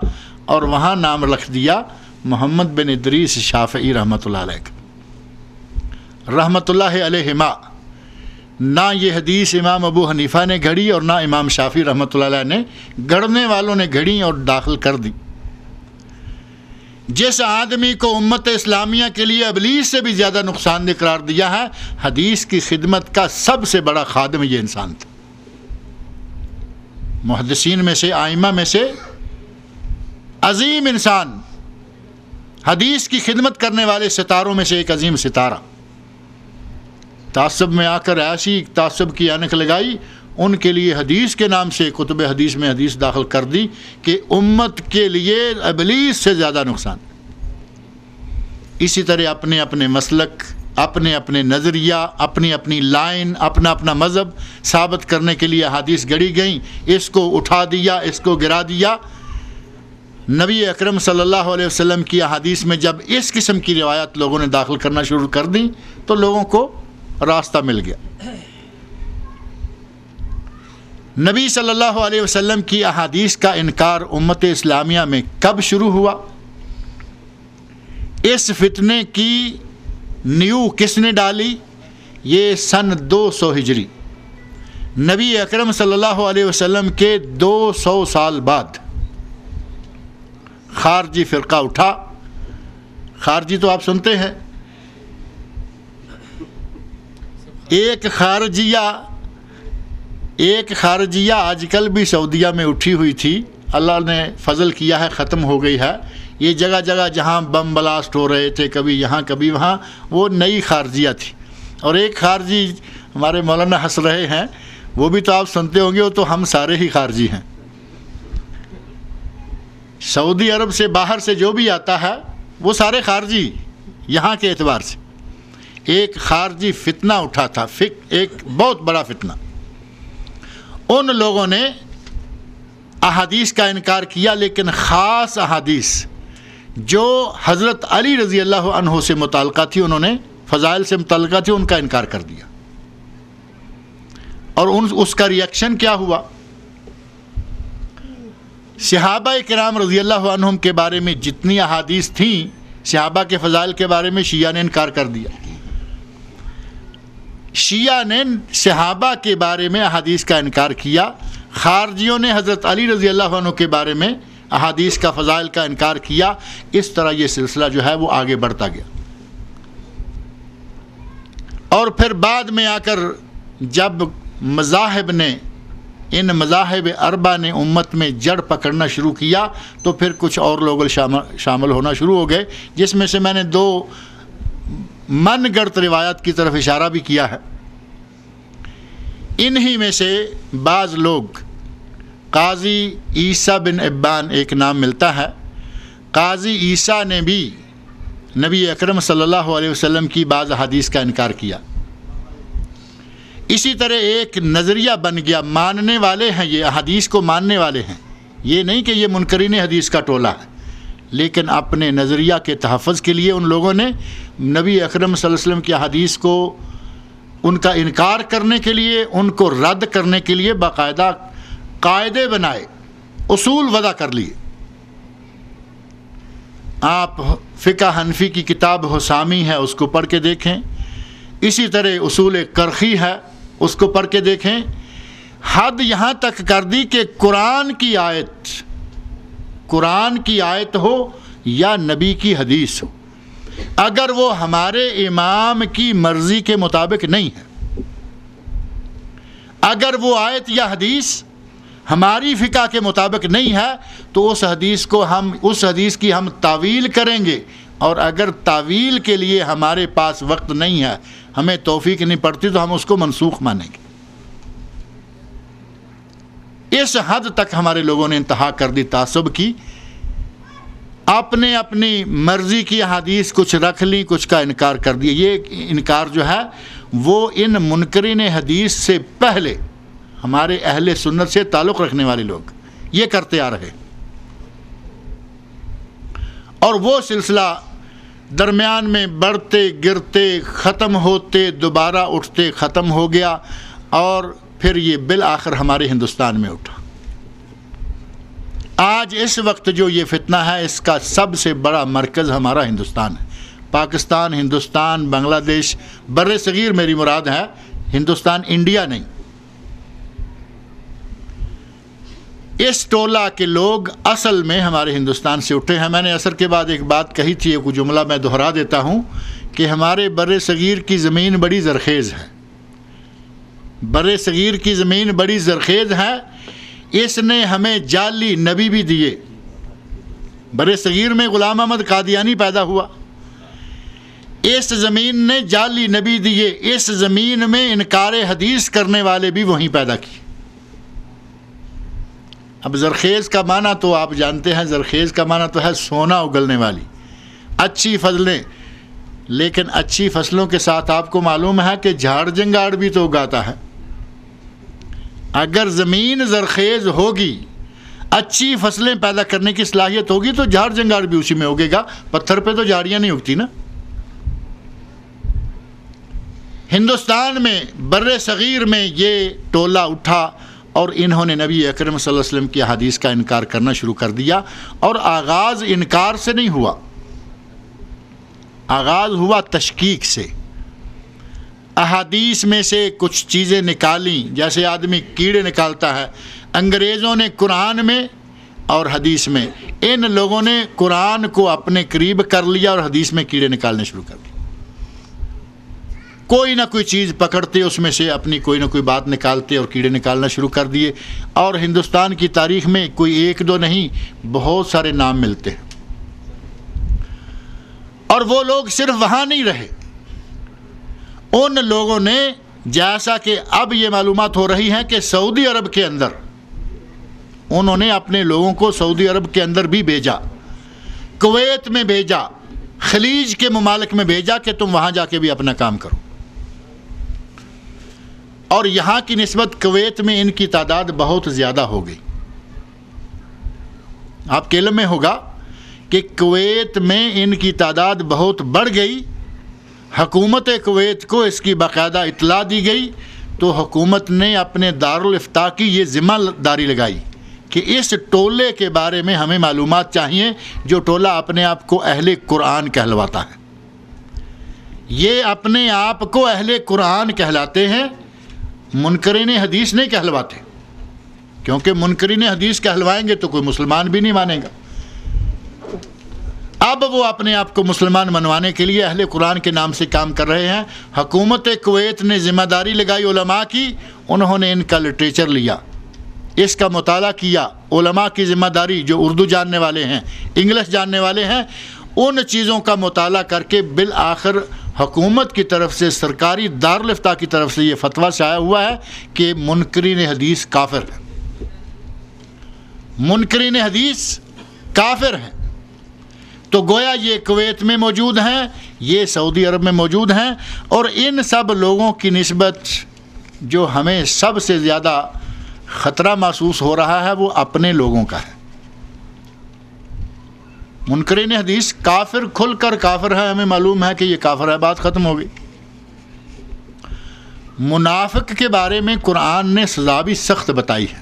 اور وہاں نام رکھ دیا محمد بن ادریس شافعی رحمۃ اللہ علیہ رحمۃ اللہ علیہما. نہ یہ حدیث امام ابو حنیفہ نے گھڑی اور نہ امام شافعی رحمۃ اللہ علیہ نے, گھڑنے والوں نے گھڑی اور داخل کر دی. جس آدمی کو امت اسلامیہ کے لیے ابلیس سے بھی زیادہ نقصان دہ قرار دیا ہے, حدیث کی خدمت کا سب سے بڑا خادم یہ انسان تھا. محدثین میں سے, آئمہ میں سے عظیم انسان, حدیث کی خدمت کرنے والے ستاروں میں سے ایک عظیم ستارہ. تعصب میں آ کر ایسی تعصب کی عینک لگائی, ان کے لیے حدیث کے نام سے کتب حدیث میں حدیث داخل کر دی کہ امت کے لیے ابلیس سے زیادہ نقصان. اسی طرح اپنے اپنے مسلک, اپنے اپنے نظریہ, اپنی اپنی لائن, اپنا اپنا مذہب ثابت کرنے کے لیے حدیث گھڑی گئیں. اس کو اٹھا دیا, اس کو گرا دیا. نبی اکرم صلی اللہ علیہ وسلم کی احادیث میں جب اس قسم کی روایات لوگوں نے داخل کرنا شروع کر دی تو لوگوں کو راستہ مل گیا. نبی صلی اللہ علیہ وسلم کی احادیث کا انکار امت اسلامیہ میں کب شروع ہوا؟ اس فتنے کی نیو کس نے ڈالی؟ یہ سن دو سو ہجری, نبی اکرم صلی اللہ علیہ وسلم کے دو سو سال بعد خارجی فرقہ اٹھا. خارجی تو آپ سنتے ہیں, ایک خارجیہ ایک خارجیہ آج کل بھی سعودیہ میں اٹھی ہوئی تھی, اللہ نے فضل کیا ہے ختم ہو گئی ہے. یہ جگہ جگہ جہاں بم بلاسٹ ہو رہے تھے, کبھی یہاں کبھی وہاں, وہ نئی خارجیہ تھی. اور ایک خارجی ہمارے مولانا ہنس رہے ہیں, وہ بھی تو آپ سنتے ہوں گے, وہ تو ہم سارے ہی خارجی ہیں. سعودی عرب سے باہر سے جو بھی آتا ہے وہ سارے خارجی یہاں کے اعتبار سے. ایک خارجی فتنہ اٹھا تھا, ایک بہت بڑا فتنہ. ان لوگوں نے احادیث کا انکار کیا, لیکن خاص احادیث جو حضرت علی رضی اللہ عنہ سے متعلقہ تھی, انہوں نے فضائل سے متعلقہ تھی, ان کا انکار کر دیا. اور ان اس کا ریئیکشن کیا ہوا؟ صحابہ کرام رضی اللہ عنہم کے بارے میں جتنی احادیث تھیں صحابہ کے فضائل کے بارے میں شیعہ نے انکار کر دیا. شیعہ نے صحابہ کے بارے میں احادیث کا انکار کیا, خارجیوں نے حضرت علی رضی اللہ عنہ کے بارے میں احادیث کا فضائل کا انکار کیا. اس طرح یہ سلسلہ جو ہے وہ آگے بڑھتا گیا. اور پھر بعد میں آ کر جب مذاہب نے, ان مذاہب اربعہ نے امت میں جڑ پکڑنا شروع کیا تو پھر کچھ اور لوگ شامل ہونا شروع ہو گئے, جس میں سے میں نے دو من گڑت روایات کی طرف اشارہ بھی کیا ہے. انہی میں سے بعض لوگ, قاضی عیسیٰ بن ابان ایک نام ملتا ہے, قاضی عیسیٰ نے بھی نبی اکرم صلی اللہ علیہ وسلم کی بعض احادیث کا انکار کیا. اسی طرح ایک نظریہ بن گیا، ماننے والے ہیں یہ، احادیث کو ماننے والے ہیں، یہ نہیں کہ یہ منکرین حدیث کا ٹولہ ہے، لیکن اپنے نظریہ کے تحفظ کے لیے ان لوگوں نے نبی اکرم صلی اللہ علیہ وسلم کی احادیث کو ان کا انکار کرنے کے لیے، ان کو رد کرنے کے لیے باقاعدہ قاعدے بنائے، اصول وضع کر لیے۔ آپ فقہ حنفی کی کتاب حسامی ہے، اس کو پڑھ کے دیکھیں، اسی طرح اصول کرخی ہے، اس کو پڑھ کے دیکھیں۔ حد یہاں تک کر دی کہ قرآن کی آیت، قرآن کی آیت ہو یا نبی کی حدیث ہو، اگر وہ ہمارے امام کی مرضی کے مطابق نہیں ہے، اگر وہ آیت یا حدیث ہماری فقہ کے مطابق نہیں ہے، تو اس حدیث کو ہم اس حدیث کی ہم تعویل کریں گے، اور اگر تعویل کے لیے ہمارے پاس وقت نہیں ہے، ہمیں توفیق نہیں پڑتی، تو ہم اس کو منسوخ مانیں گے۔ اس حد تک ہمارے لوگوں نے انتہا کر دی تعصب کی، اپنے اپنی مرضی کی احادیث کچھ رکھ لیں، کچھ کا انکار کر دیا۔ یہ انکار جو ہے وہ ان منکرین حدیث سے پہلے ہمارے اہل سنت سے تعلق رکھنے والے لوگ یہ کرتے آ رہے، اور وہ سلسلہ درمیان میں بڑھتے گرتے ختم ہوتے دوبارہ اٹھتے ختم ہو گیا، اور پھر یہ بالآخر ہمارے ہندوستان میں اٹھا۔ آج اس وقت جو یہ فتنہ ہے، اس کا سب سے بڑا مرکز ہمارا ہندوستان ہے، پاکستان، ہندوستان، بنگلہ دیش، بر صغیر میری مراد ہے، ہندوستان انڈیا نہیں۔ اس ٹولہ کے لوگ اصل میں ہمارے ہندوستان سے اٹھے ہیں۔ میں نے عصر کے بعد ایک بات کہی تھی، ایک جملہ میں دہرا دیتا ہوں کہ ہمارے بر صغیر کی زمین بڑی زرخیز ہے، بر صغیر کی زمین بڑی زرخیز ہے، اس نے ہمیں جعلی نبی بھی دیے۔ بر صغیر میں غلام احمد قادیانی پیدا ہوا، اس زمین نے جعلی نبی دیے، اس زمین میں انکار حدیث کرنے والے بھی وہیں پیدا کیے۔ اب زرخیز کا معنی تو آپ جانتے ہیں، زرخیز کا معنی تو ہے سونا اگلنے والی، اچھی فضلیں، لیکن اچھی فصلوں کے ساتھ آپ کو معلوم ہے کہ جھاڑ جنگاڑ بھی تو اگاتا ہے۔ اگر زمین زرخیز ہوگی، اچھی فصلیں پیدا کرنے کی صلاحیت ہوگی، تو جھاڑ جنگاڑ بھی اسی میں اگے گا، پتھر پہ تو جھاڑیاں نہیں اگتی نا۔ ہندوستان میں بر صغیر میں یہ ٹولہ اٹھا، اور انہوں نے نبی اکرم صلی اللہ علیہ وسلم کی حدیث کا انکار کرنا شروع کر دیا، اور آغاز انکار سے نہیں ہوا، آغاز ہوا تشکیک سے۔ احادیث میں سے کچھ چیزیں نکالیں، جیسے آدمی کیڑے نکالتا ہے، انگریزوں نے قرآن میں اور حدیث میں، ان لوگوں نے قرآن کو اپنے قریب کر لیا اور حدیث میں کیڑے نکالنے شروع کر دیے۔ کوئی نہ کوئی چیز پکڑتے، اس میں سے اپنی کوئی نہ کوئی بات نکالتے اور کیڑے نکالنا شروع کر دیے، اور ہندوستان کی تاریخ میں کوئی ایک دو نہیں، بہت سارے نام ملتے ہیں۔ اور وہ لوگ صرف وہاں نہیں رہے، ان لوگوں نے، جیسا کہ اب یہ معلومات ہو رہی ہیں کہ سعودی عرب کے اندر، انہوں نے اپنے لوگوں کو سعودی عرب کے اندر بھی بھیجا، کویت میں بھیجا، خلیج کے ممالک میں بھیجا کہ تم وہاں جا کے بھی اپنا کام کرو، اور یہاں کی نسبت کویت میں ان کی تعداد بہت زیادہ ہو گئی۔ آپ کے علم میں ہوگا کہ کویت میں ان کی تعداد بہت بڑھ گئی، حکومت کویت کو اس کی باقاعدہ اطلاع دی گئی، تو حکومت نے اپنے دارالفتاح کی یہ ذمہ داری لگائی کہ اس ٹولے کے بارے میں ہمیں معلومات چاہیے، جو ٹولہ اپنے آپ کو اہل قرآن کہلواتا ہے۔ یہ اپنے آپ کو اہل قرآن کہلاتے ہیں، منکرین حدیث نہیں کہلواتے، کیونکہ منکرین حدیث کہلوائیں گے تو کوئی مسلمان بھی نہیں مانے گا۔ اب وہ اپنے آپ کو مسلمان منوانے کے لیے اہل قرآن کے نام سے کام کر رہے ہیں۔ حکومت کویت نے ذمہ داری لگائی علماء کی، انہوں نے ان کا لٹریچر لیا، اس کا مطالعہ کیا۔ علماء کی ذمہ داری جو اردو جاننے والے ہیں، انگلش جاننے والے ہیں، ان چیزوں کا مطالعہ کر کے بالآخر حکومت کی طرف سے، سرکاری دارالفتاح کی طرف سے یہ فتویٰ شائع ہوا ہے کہ منکرین حدیث کافر ہیں، منکرین حدیث کافر ہیں۔ تو گویا یہ کویت میں موجود ہیں، یہ سعودی عرب میں موجود ہیں، اور ان سب لوگوں کی نسبت جو ہمیں سب سے زیادہ خطرہ محسوس ہو رہا ہے وہ اپنے لوگوں کا ہے. منکرین حدیث کافر کھل کر کافر ہے، ہمیں معلوم ہے کہ یہ کافر ہے، بات ختم ہو گئی. منافق کے بارے میں قرآن نے سزا بھی سخت بتائی ہے،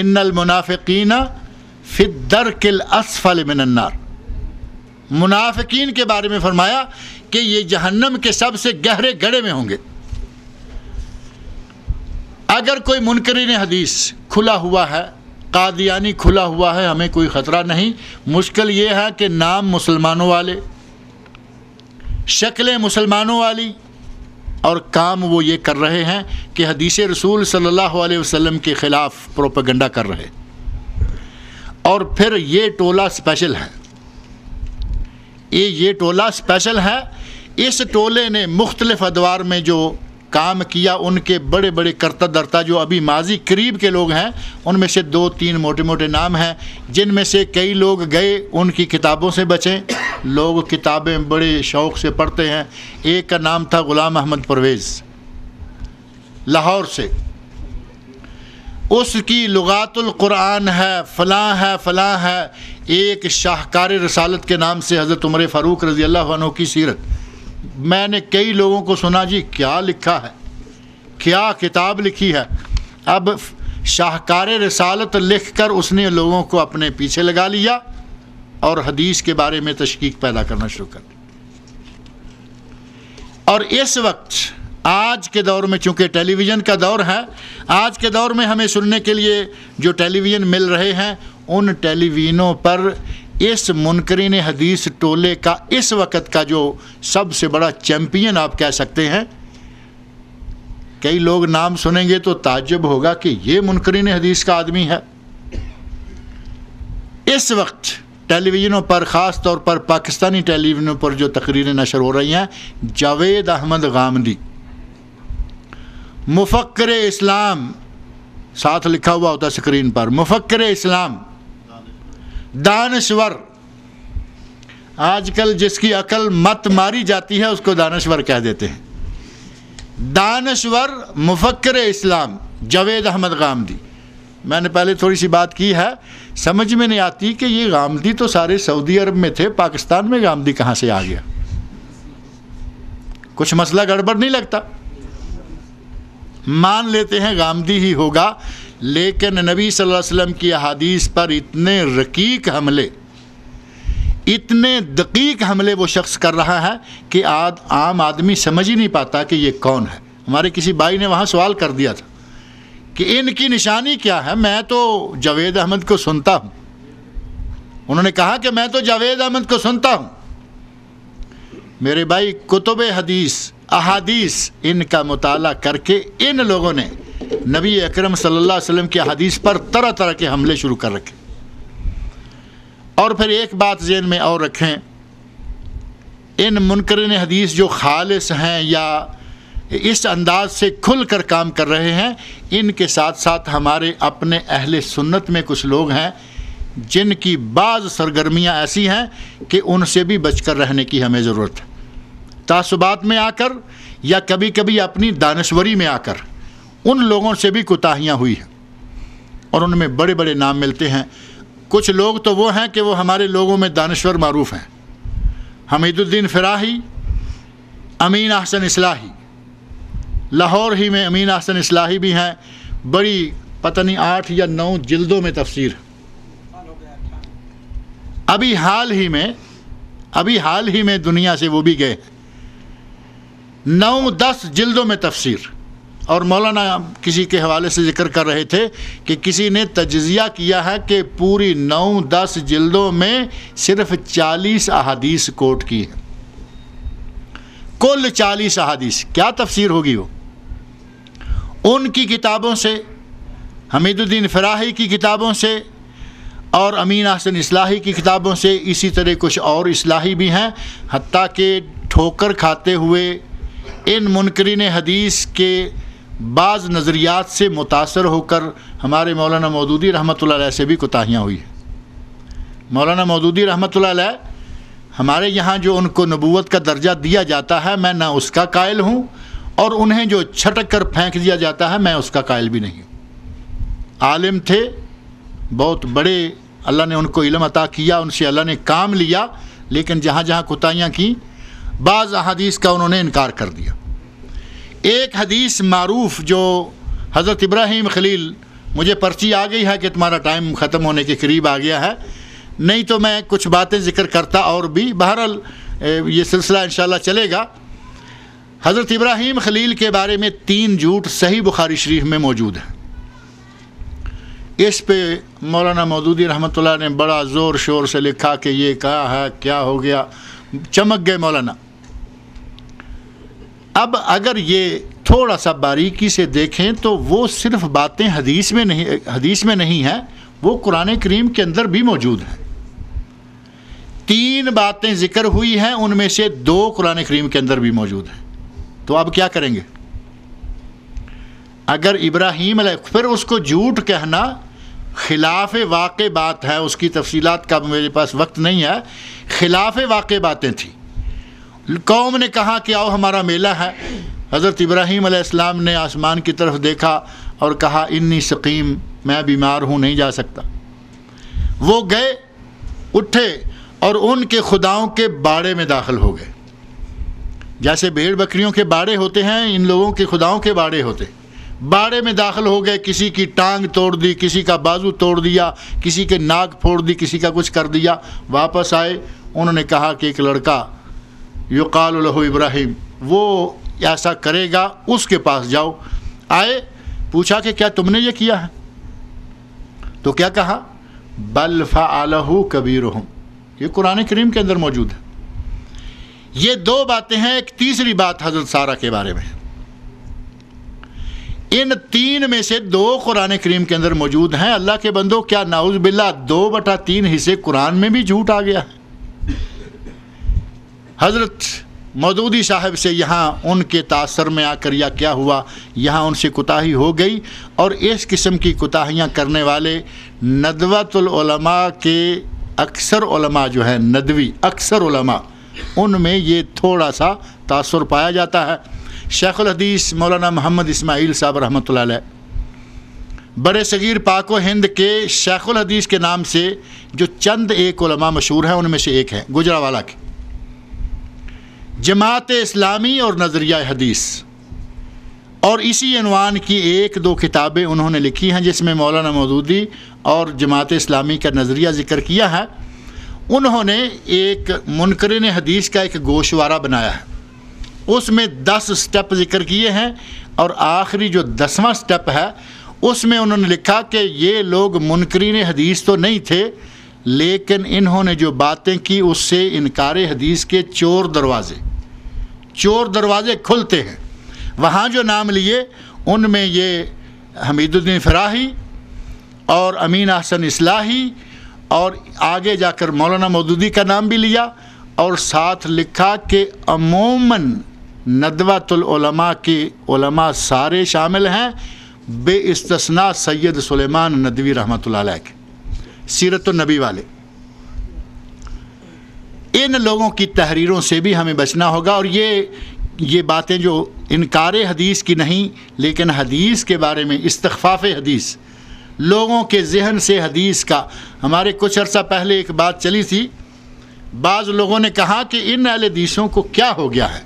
ان المنافقین فی الدرک الاسفل من النار. منافقین کے بارے میں فرمایا کہ یہ جہنم کے سب سے گہرے گڑھے میں ہوں گے. اگر کوئی منکرین حدیث کھلا ہوا ہے، قادیانی کھلا ہوا ہے، ہمیں کوئی خطرہ نہیں. مشکل یہ ہے کہ نام مسلمانوں والے، شکلیں مسلمانوں والی، اور کام وہ یہ کر رہے ہیں کہ حدیث رسول صلی اللہ علیہ وسلم کے خلاف پروپیگنڈا کر رہے. اور پھر یہ ٹولہ اسپیشل ہے، یہ یہ ٹولہ اسپیشل ہے. اس ٹولے نے مختلف ادوار میں جو کام کیا، ان کے بڑے بڑے کرتا درتا جو ابھی ماضی قریب کے لوگ ہیں، ان میں سے دو تین موٹے موٹے نام ہیں، جن میں سے کئی لوگ گئے. ان کی کتابوں سے بچیں. لوگ کتابیں بڑے شوق سے پڑھتے ہیں. ایک کا نام تھا غلام احمد پرویز، لاہور سے. اس کی لغات القرآن ہے، فلاں ہے فلاں ہے. ایک شاہکار رسالت کے نام سے حضرت عمر فاروق رضی اللہ عنہ کی سیرت، میں نے کئی لوگوں کو سنا جی کیا لکھا ہے، کیا کتاب لکھی ہے. اب شاہکار رسالت لکھ کر اس نے لوگوں کو اپنے پیچھے لگا لیا اور حدیث کے بارے میں تشکیک پیدا کرنا شروع کر دی. اور اس وقت آج کے دور میں، چونکہ ٹیلی ویژن کا دور ہے، آج کے دور میں ہمیں سننے کے لیے جو ٹیلی ویژن مل رہے ہیں، ان ٹیلی ویژنوں پر اس منکرین حدیث ٹولے کا اس وقت کا جو سب سے بڑا چیمپئن آپ کہہ سکتے ہیں، کئی لوگ نام سنیں گے تو تعجب ہوگا کہ یہ منکرین حدیث کا آدمی ہے. اس وقت ٹیلی ویژنوں پر، خاص طور پر پاکستانی ٹیلی ویژنوں پر جو تقریریں نشر ہو رہی ہیں، جاوید احمد غامدی، مفکر اسلام، ساتھ لکھا ہوا ہوتا سکرین پر، مفکر اسلام، دانشور. آج کل جس کی عقل مت ماری جاتی ہے اس کو دانشور کہہ دیتے ہیں. دانشور، مفکر اسلام، جاوید احمد غامدی. میں نے پہلے تھوڑی سی بات کی ہے، سمجھ میں نہیں آتی کہ یہ غامدی تو سارے سعودی عرب میں تھے، پاکستان میں غامدی کہاں سے آ گیا؟ کچھ مسئلہ گڑبڑ نہیں لگتا؟ مان لیتے ہیں غامدی ہی ہوگا، لیکن نبی صلی اللہ علیہ وسلم کی احادیث پر اتنے رقیق حملے، اتنے دقیق حملے وہ شخص کر رہا ہے کہ آج عام آدمی سمجھ ہی نہیں پاتا کہ یہ کون ہے. ہمارے کسی بھائی نے وہاں سوال کر دیا تھا کہ ان کی نشانی کیا ہے، میں تو جاوید احمد کو سنتا ہوں. انہوں نے کہا کہ میں تو جاوید احمد کو سنتا ہوں. میرے بھائی، کتب حدیث، احادیث، ان کا مطالعہ کر کے ان لوگوں نے نبی اکرم صلی اللہ علیہ وسلم کی حدیث پر طرح طرح کے حملے شروع کر رکھے. اور پھر ایک بات ذہن میں اور رکھیں، ان منکرین حدیث جو خالص ہیں یا اس انداز سے کھل کر کام کر رہے ہیں، ان کے ساتھ ساتھ ہمارے اپنے اہل سنت میں کچھ لوگ ہیں جن کی بعض سرگرمیاں ایسی ہیں کہ ان سے بھی بچ کر رہنے کی ہمیں ضرورت ہے. تعصبات میں آ کر یا کبھی کبھی اپنی دانشوری میں آ کر ان لوگوں سے بھی کوتاہیاں ہوئی ہیں، اور ان میں بڑے بڑے نام ملتے ہیں. کچھ لوگ تو وہ ہیں کہ وہ ہمارے لوگوں میں دانشور معروف ہیں، حمید الدین فراہی، امین احسن اصلاحی، لاہور ہی میں امین احسن اصلاحی بھی ہیں، بڑی پتہ نہیں آٹھ یا نو جلدوں میں تفسیر. ابھی حال ہی میں ابھی حال ہی میں دنیا سے وہ بھی گئے، نو دس جلدوں میں تفسیر. اور مولانا کسی کے حوالے سے ذکر کر رہے تھے کہ کسی نے تجزیہ کیا ہے کہ پوری نو دس جلدوں میں صرف چالیس احادیث کوٹ کی ہے، کل چالیس احادیث. کیا تفسیر ہوگی وہ؟ ان کی کتابوں سے، حمید الدین فراہی کی کتابوں سے اور امین احسن اصلاحی کی کتابوں سے. اسی طرح کچھ اور اصلاحی بھی ہیں، حتیٰ کہ ٹھوکر کھاتے ہوئے ان منکرین حدیث کے بعض نظریات سے متاثر ہو کر ہمارے مولانا مودودی رحمۃ اللہ علیہ سے بھی کوتاہیاں ہوئی ہیں. مولانا مودودی رحمۃ اللہ علیہ ہمارے یہاں جو ان کو نبوت کا درجہ دیا جاتا ہے، میں نہ اس کا قائل ہوں اور انہیں جو چھٹک کر پھینک دیا جاتا ہے میں اس کا قائل بھی نہیں ہوں. عالم تھے, بہت بڑے, اللہ نے ان کو علم عطا کیا, ان سے اللہ نے کام لیا, لیکن جہاں جہاں کوتاہیاں کی بعض احادیث کا انہوں نے انکار کر دیا. ایک حدیث معروف جو حضرت ابراہیم خلیل, مجھے پرچی آ گئی ہے کہ تمہارا ٹائم ختم ہونے کے قریب آ گیا ہے, نہیں تو میں کچھ باتیں ذکر کرتا اور بھی, بہرحال یہ سلسلہ انشاءاللہ چلے گا. حضرت ابراہیم خلیل کے بارے میں تین جھوٹ صحیح بخاری شریف میں موجود ہیں. اس پہ مولانا مودودی رحمۃ اللہ نے بڑا زور شور سے لکھا کہ یہ کہا ہے, کیا ہو گیا, چمک گئے مولانا. اب اگر یہ تھوڑا سا باریکی سے دیکھیں تو وہ صرف باتیں حدیث میں نہیں حدیث میں نہیں ہیں, وہ قرآن کریم کے اندر بھی موجود ہیں. تین باتیں ذکر ہوئی ہیں, ان میں سے دو قرآن کریم کے اندر بھی موجود ہیں. تو اب کیا کریں گے؟ اگر ابراہیم علیہ, پھر اس کو جھوٹ کہنا خلاف واقع بات ہے, اس کی تفصیلات کا میرے پاس وقت نہیں ہے. خلاف واقع باتیں تھیں. قوم نے کہا کہ آؤ ہمارا میلہ ہے. حضرت ابراہیم علیہ السلام نے آسمان کی طرف دیکھا اور کہا انی سقیم, میں بیمار ہوں, نہیں جا سکتا. وہ گئے, اٹھے اور ان کے خداؤں کے باڑے میں داخل ہو گئے. جیسے بھیڑ بکریوں کے باڑے ہوتے ہیں, ان لوگوں کے خداؤں کے باڑے ہوتے. باڑے میں داخل ہو گئے, کسی کی ٹانگ توڑ دی, کسی کا بازو توڑ دیا, کسی کے ناک پھوڑ دی, کسی کا کچھ کر دیا. واپس آئے, انہوں نے کہا کہ ایک لڑکا یقال لہ ابراہیم, وہ ایسا کرے گا, اس کے پاس جاؤ. آئے, پوچھا کہ کیا تم نے یہ کیا ہے؟ تو کیا کہا؟ بل فعلہ کبیرہم. یہ قرآن کریم کے اندر موجود ہے. یہ دو باتیں ہیں. ایک تیسری بات حضرت سارہ کے بارے میں. ان تین میں سے دو قرآن کریم کے اندر موجود ہیں. اللہ کے بندو, کیا نعوذ باللہ دو بٹا تین حصے قرآن میں بھی جھوٹ آ گیا ہے. حضرت مودودی صاحب سے یہاں ان کے تاثر میں آ کر یا کیا ہوا, یہاں ان سے کوتاہی ہو گئی. اور اس قسم کی کوتاہیاں کرنے والے ندوۃ العلماء کے اکثر علماء جو ہیں, ندوی اکثر علماء, ان میں یہ تھوڑا سا تاثر پایا جاتا ہے. شیخ الحدیث مولانا محمد اسماعیل صاحب رحمۃ اللہ علیہ, بڑے صغیر پاک و ہند کے شیخ الحدیث کے نام سے جو چند ایک علماء مشہور ہیں, ان میں سے ایک ہیں گجرانوالہ کے. جماعت اسلامی اور نظریہ حدیث اور اسی عنوان کی ایک دو کتابیں انہوں نے لکھی ہیں, جس میں مولانا مودودی اور جماعت اسلامی کا نظریہ ذکر کیا ہے. انہوں نے ایک منکرین حدیث کا ایک گوشوارہ بنایا ہے, اس میں دس سٹیپ ذکر کیے ہیں, اور آخری جو دسواں سٹیپ ہے اس میں انہوں نے لکھا کہ یہ لوگ منکرین حدیث تو نہیں تھے, لیکن انہوں نے جو باتیں کی اس سے انکار حدیث کے چور دروازے چور دروازے کھلتے ہیں. وہاں جو نام لیے ان میں یہ حمید الدین فراہی اور امین احسن اصلاحی, اور آگے جا کر مولانا مودودی کا نام بھی لیا, اور ساتھ لکھا کہ عموماً ندوۃ العلماء کے علماء سارے شامل ہیں, بے استثناء سید سلمان ندوی رحمۃ اللہ علیہ کے سیرت النبی والے. ان لوگوں کی تحریروں سے بھی ہمیں بچنا ہوگا. اور یہ یہ باتیں جو انکار حدیث کی نہیں, لیکن حدیث کے بارے میں استخفاف حدیث, لوگوں کے ذہن سے حدیث کا, ہمارے کچھ عرصہ پہلے ایک بات چلی تھی, بعض لوگوں نے کہا کہ ان اہل حدیثوں کو کیا ہو گیا ہے,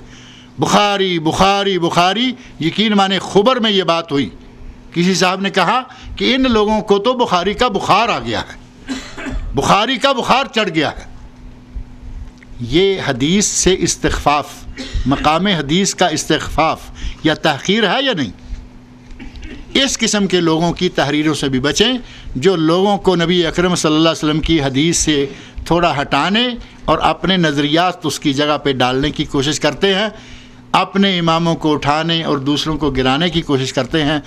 بخاری بخاری بخاری. یقین مانے خبر میں یہ بات ہوئی, کسی صاحب نے کہا کہ ان لوگوں کو تو بخاری کا بخار آ گیا ہے, بخاری کا بخار چڑھ گیا ہے. یہ حدیث سے استخفاف, مقام حدیث کا استخفاف یا تحقیر ہے یا نہیں؟ اس قسم کے لوگوں کی تحریروں سے بھی بچیں, جو لوگوں کو نبی اکرم صلی اللہ علیہ وسلم کی حدیث سے تھوڑا ہٹانے اور اپنے نظریات اس کی جگہ پہ ڈالنے کی کوشش کرتے ہیں, اپنے اماموں کو اٹھانے اور دوسروں کو گرانے کی کوشش کرتے ہیں.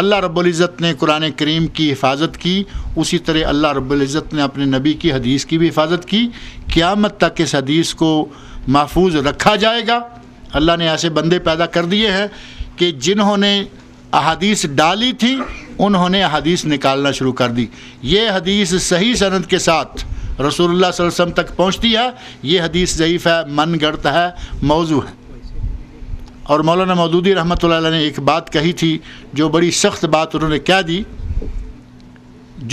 اللہ رب العزت نے قرآن کریم کی حفاظت کی, اسی طرح اللہ رب العزت نے اپنے نبی کی حدیث کی بھی حفاظت کی. قیامت تک اس حدیث کو محفوظ رکھا جائے گا. اللہ نے ایسے بندے پیدا کر دیے ہیں کہ جنہوں نے احادیث ڈالی تھی, انہوں نے احادیث نکالنا شروع کر دی. یہ حدیث صحیح سند کے ساتھ رسول اللہ صلی اللہ علیہ وسلم تک پہنچتی ہے, یہ حدیث ضعیف ہے, من گھڑت ہے, موضوع ہے. اور مولانا مودودی رحمۃ اللہ علیہ نے ایک بات کہی تھی جو بڑی سخت بات انہوں نے کیا دی،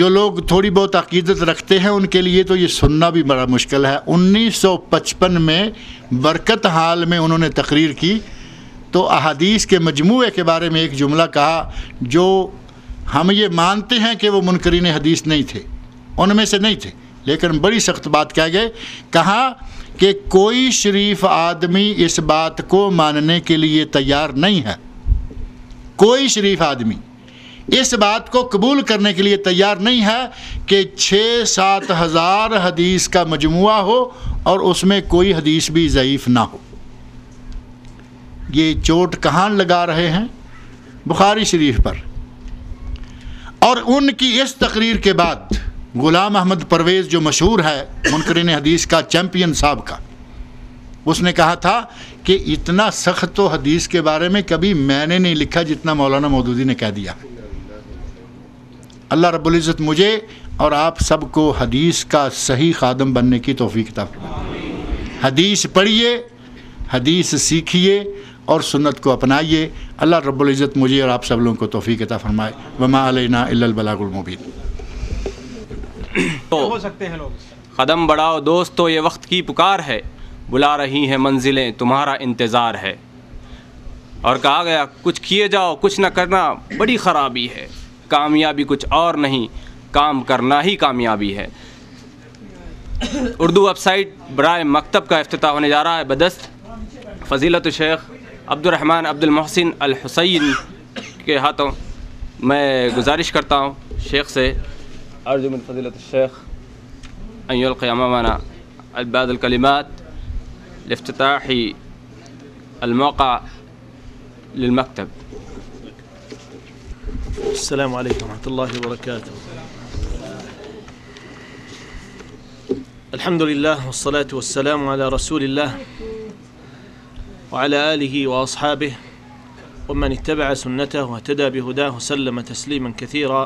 جو لوگ تھوڑی بہت عقیدت رکھتے ہیں ان کے لیے تو یہ سننا بھی بڑا مشکل ہے. انیس سو پچپن میں برکت حال میں انہوں نے تقریر کی تو احادیث کے مجموعے کے بارے میں ایک جملہ کہا جو ہم یہ مانتے ہیں کہ وہ منکرین حدیث نہیں تھے، ان میں سے نہیں تھے، لیکن بڑی سخت بات کہہ گئے. کہا کہ کوئی شریف آدمی اس بات کو ماننے کے لیے تیار نہیں ہے، کوئی شریف آدمی اس بات کو قبول کرنے کے لیے تیار نہیں ہے کہ چھ سات ہزار حدیث کا مجموعہ ہو اور اس میں کوئی حدیث بھی ضعیف نہ ہو. یہ چوٹ کہاں لگا رہے ہیں؟ بخاری شریف پر. اور ان کی اس تقریر کے بعد غلام احمد پرویز جو مشہور ہے منکرین حدیث کا چیمپئن صاحب کا، اس نے کہا تھا کہ اتنا سخت تو حدیث کے بارے میں کبھی میں نے نہیں لکھا جتنا مولانا مودودی نے کہہ دیا. اللہ رب العزت مجھے اور آپ سب کو حدیث کا صحیح خادم بننے کی توفیق عطا فرمائے. حدیث پڑھیے، حدیث سیکھیے اور سنت کو اپنائیے. اللہ رب العزت مجھے اور آپ سب لوگوں کو توفیق عطا فرمائے. وما علینا الا البلاغ المبین. ہو سکتے ہیں لوگ قدم بڑھاؤ دوستو، یہ وقت کی پکار ہے، بلا رہی ہیں منزلیں، تمہارا انتظار ہے. اور کہا گیا کچھ کیے جاؤ، کچھ نہ کرنا بڑی خرابی ہے، کامیابی کچھ اور نہیں، کام کرنا ہی کامیابی ہے. اردو ویب سائٹ برائے مکتب کا افتتاح ہونے جا رہا ہے بدست فضیلت شیخ عبد الرحمن عبد المحسن الحسین کے ہاتھوں. میں گزارش کرتا ہوں شیخ سے، ارجو من فضیلت الشیخ ان یلقی امامنا بعض الکلمات لافتتاح الموقع للمکتب. السلام علیکم ورحمۃ اللہ وبرکاتہ. الحمد للہ والصلاة والسلام علی رسول اللہ وعلی آلہ واصحابہ ومن اتبع سنتہ واہتدی بہداہ سلم تسلیما کثیرا.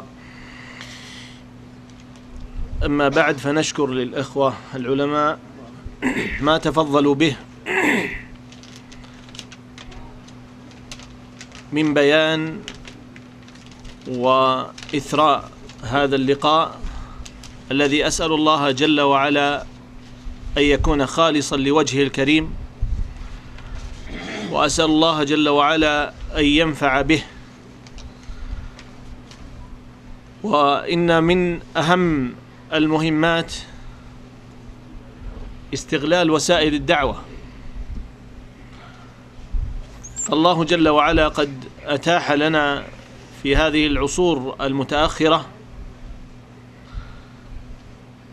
اما بعد فنشکر للاخوہ العلماء ما تفضلوا به من بیان وإثراء هذا اللقاء الذي أسأل الله جل وعلا أن يكون خالصا لوجهه الكريم، وأسأل الله جل وعلا أن ينفع به. وإن من أهم المهمات استغلال وسائل الدعوة، فالله جل وعلا قد أتاح لنا في هذه العصور المتأخرة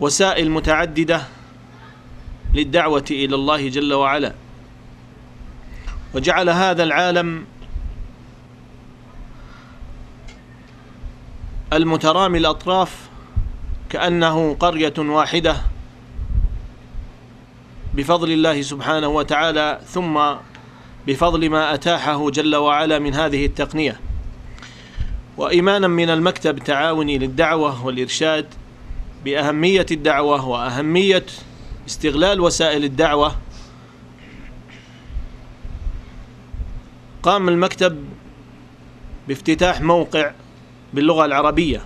وسائل متعددة للدعوة إلى الله جل وعلا، وجعل هذا العالم المترامي الأطراف كأنه قرية واحدة بفضل الله سبحانه وتعالى، ثم بفضل ما أتاحه جل وعلا من هذه التقنية. وإيمانا من المكتب تعاوني للدعوة والإرشاد بأهمية الدعوة وأهمية استغلال وسائل الدعوة، قام المكتب بافتتاح موقع باللغة العربية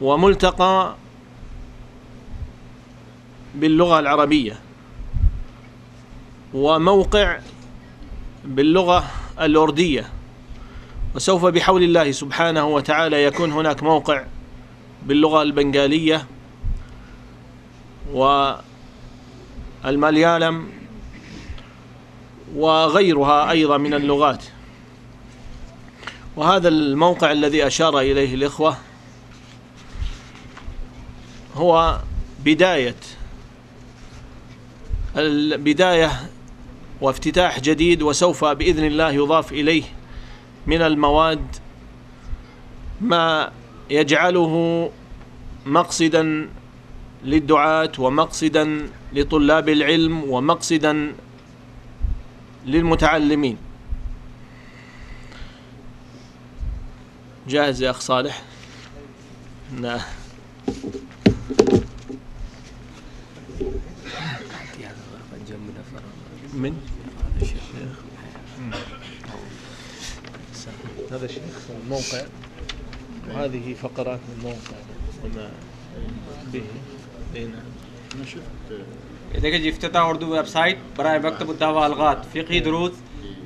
وملتقى باللغة العربية وموقع باللغة الأردية، وسوف بحول الله سبحانه وتعالى يكون هناك موقع باللغة البنغالية والمليالم وغيرها أيضا من اللغات. وهذا الموقع الذي أشار إليه الإخوة هو بداية البداية وافتتاح جديد، وسوف بإذن الله يضاف إليه من المواد ما يجعله مقصدا للدعاة ومقصدا لطلاب العلم ومقصدا للمتعلمين. جاهز يا أخ صالح؟ لا من؟ هذا الشيخ الموقع، وهذه فقرات من الموقع وما به بيننا. یہ دیکھیں جی، افتتاح اردو ویب سائٹ برائے وقت مدعا الغات، فقہی دروس،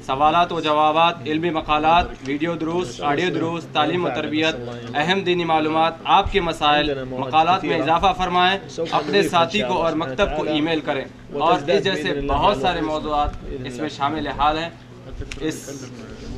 سوالات و جوابات، علمی مقالات، ویڈیو دروس، آڈیو دروس، تعلیم و تربیت، اہم دینی معلومات، آپ کے مسائل، مقالات میں اضافہ فرمائیں، اپنے ساتھی کو اور مکتب کو ای میل کریں، اور اس جیسے بہت سارے موضوعات اس میں شامل حال ہیں. اس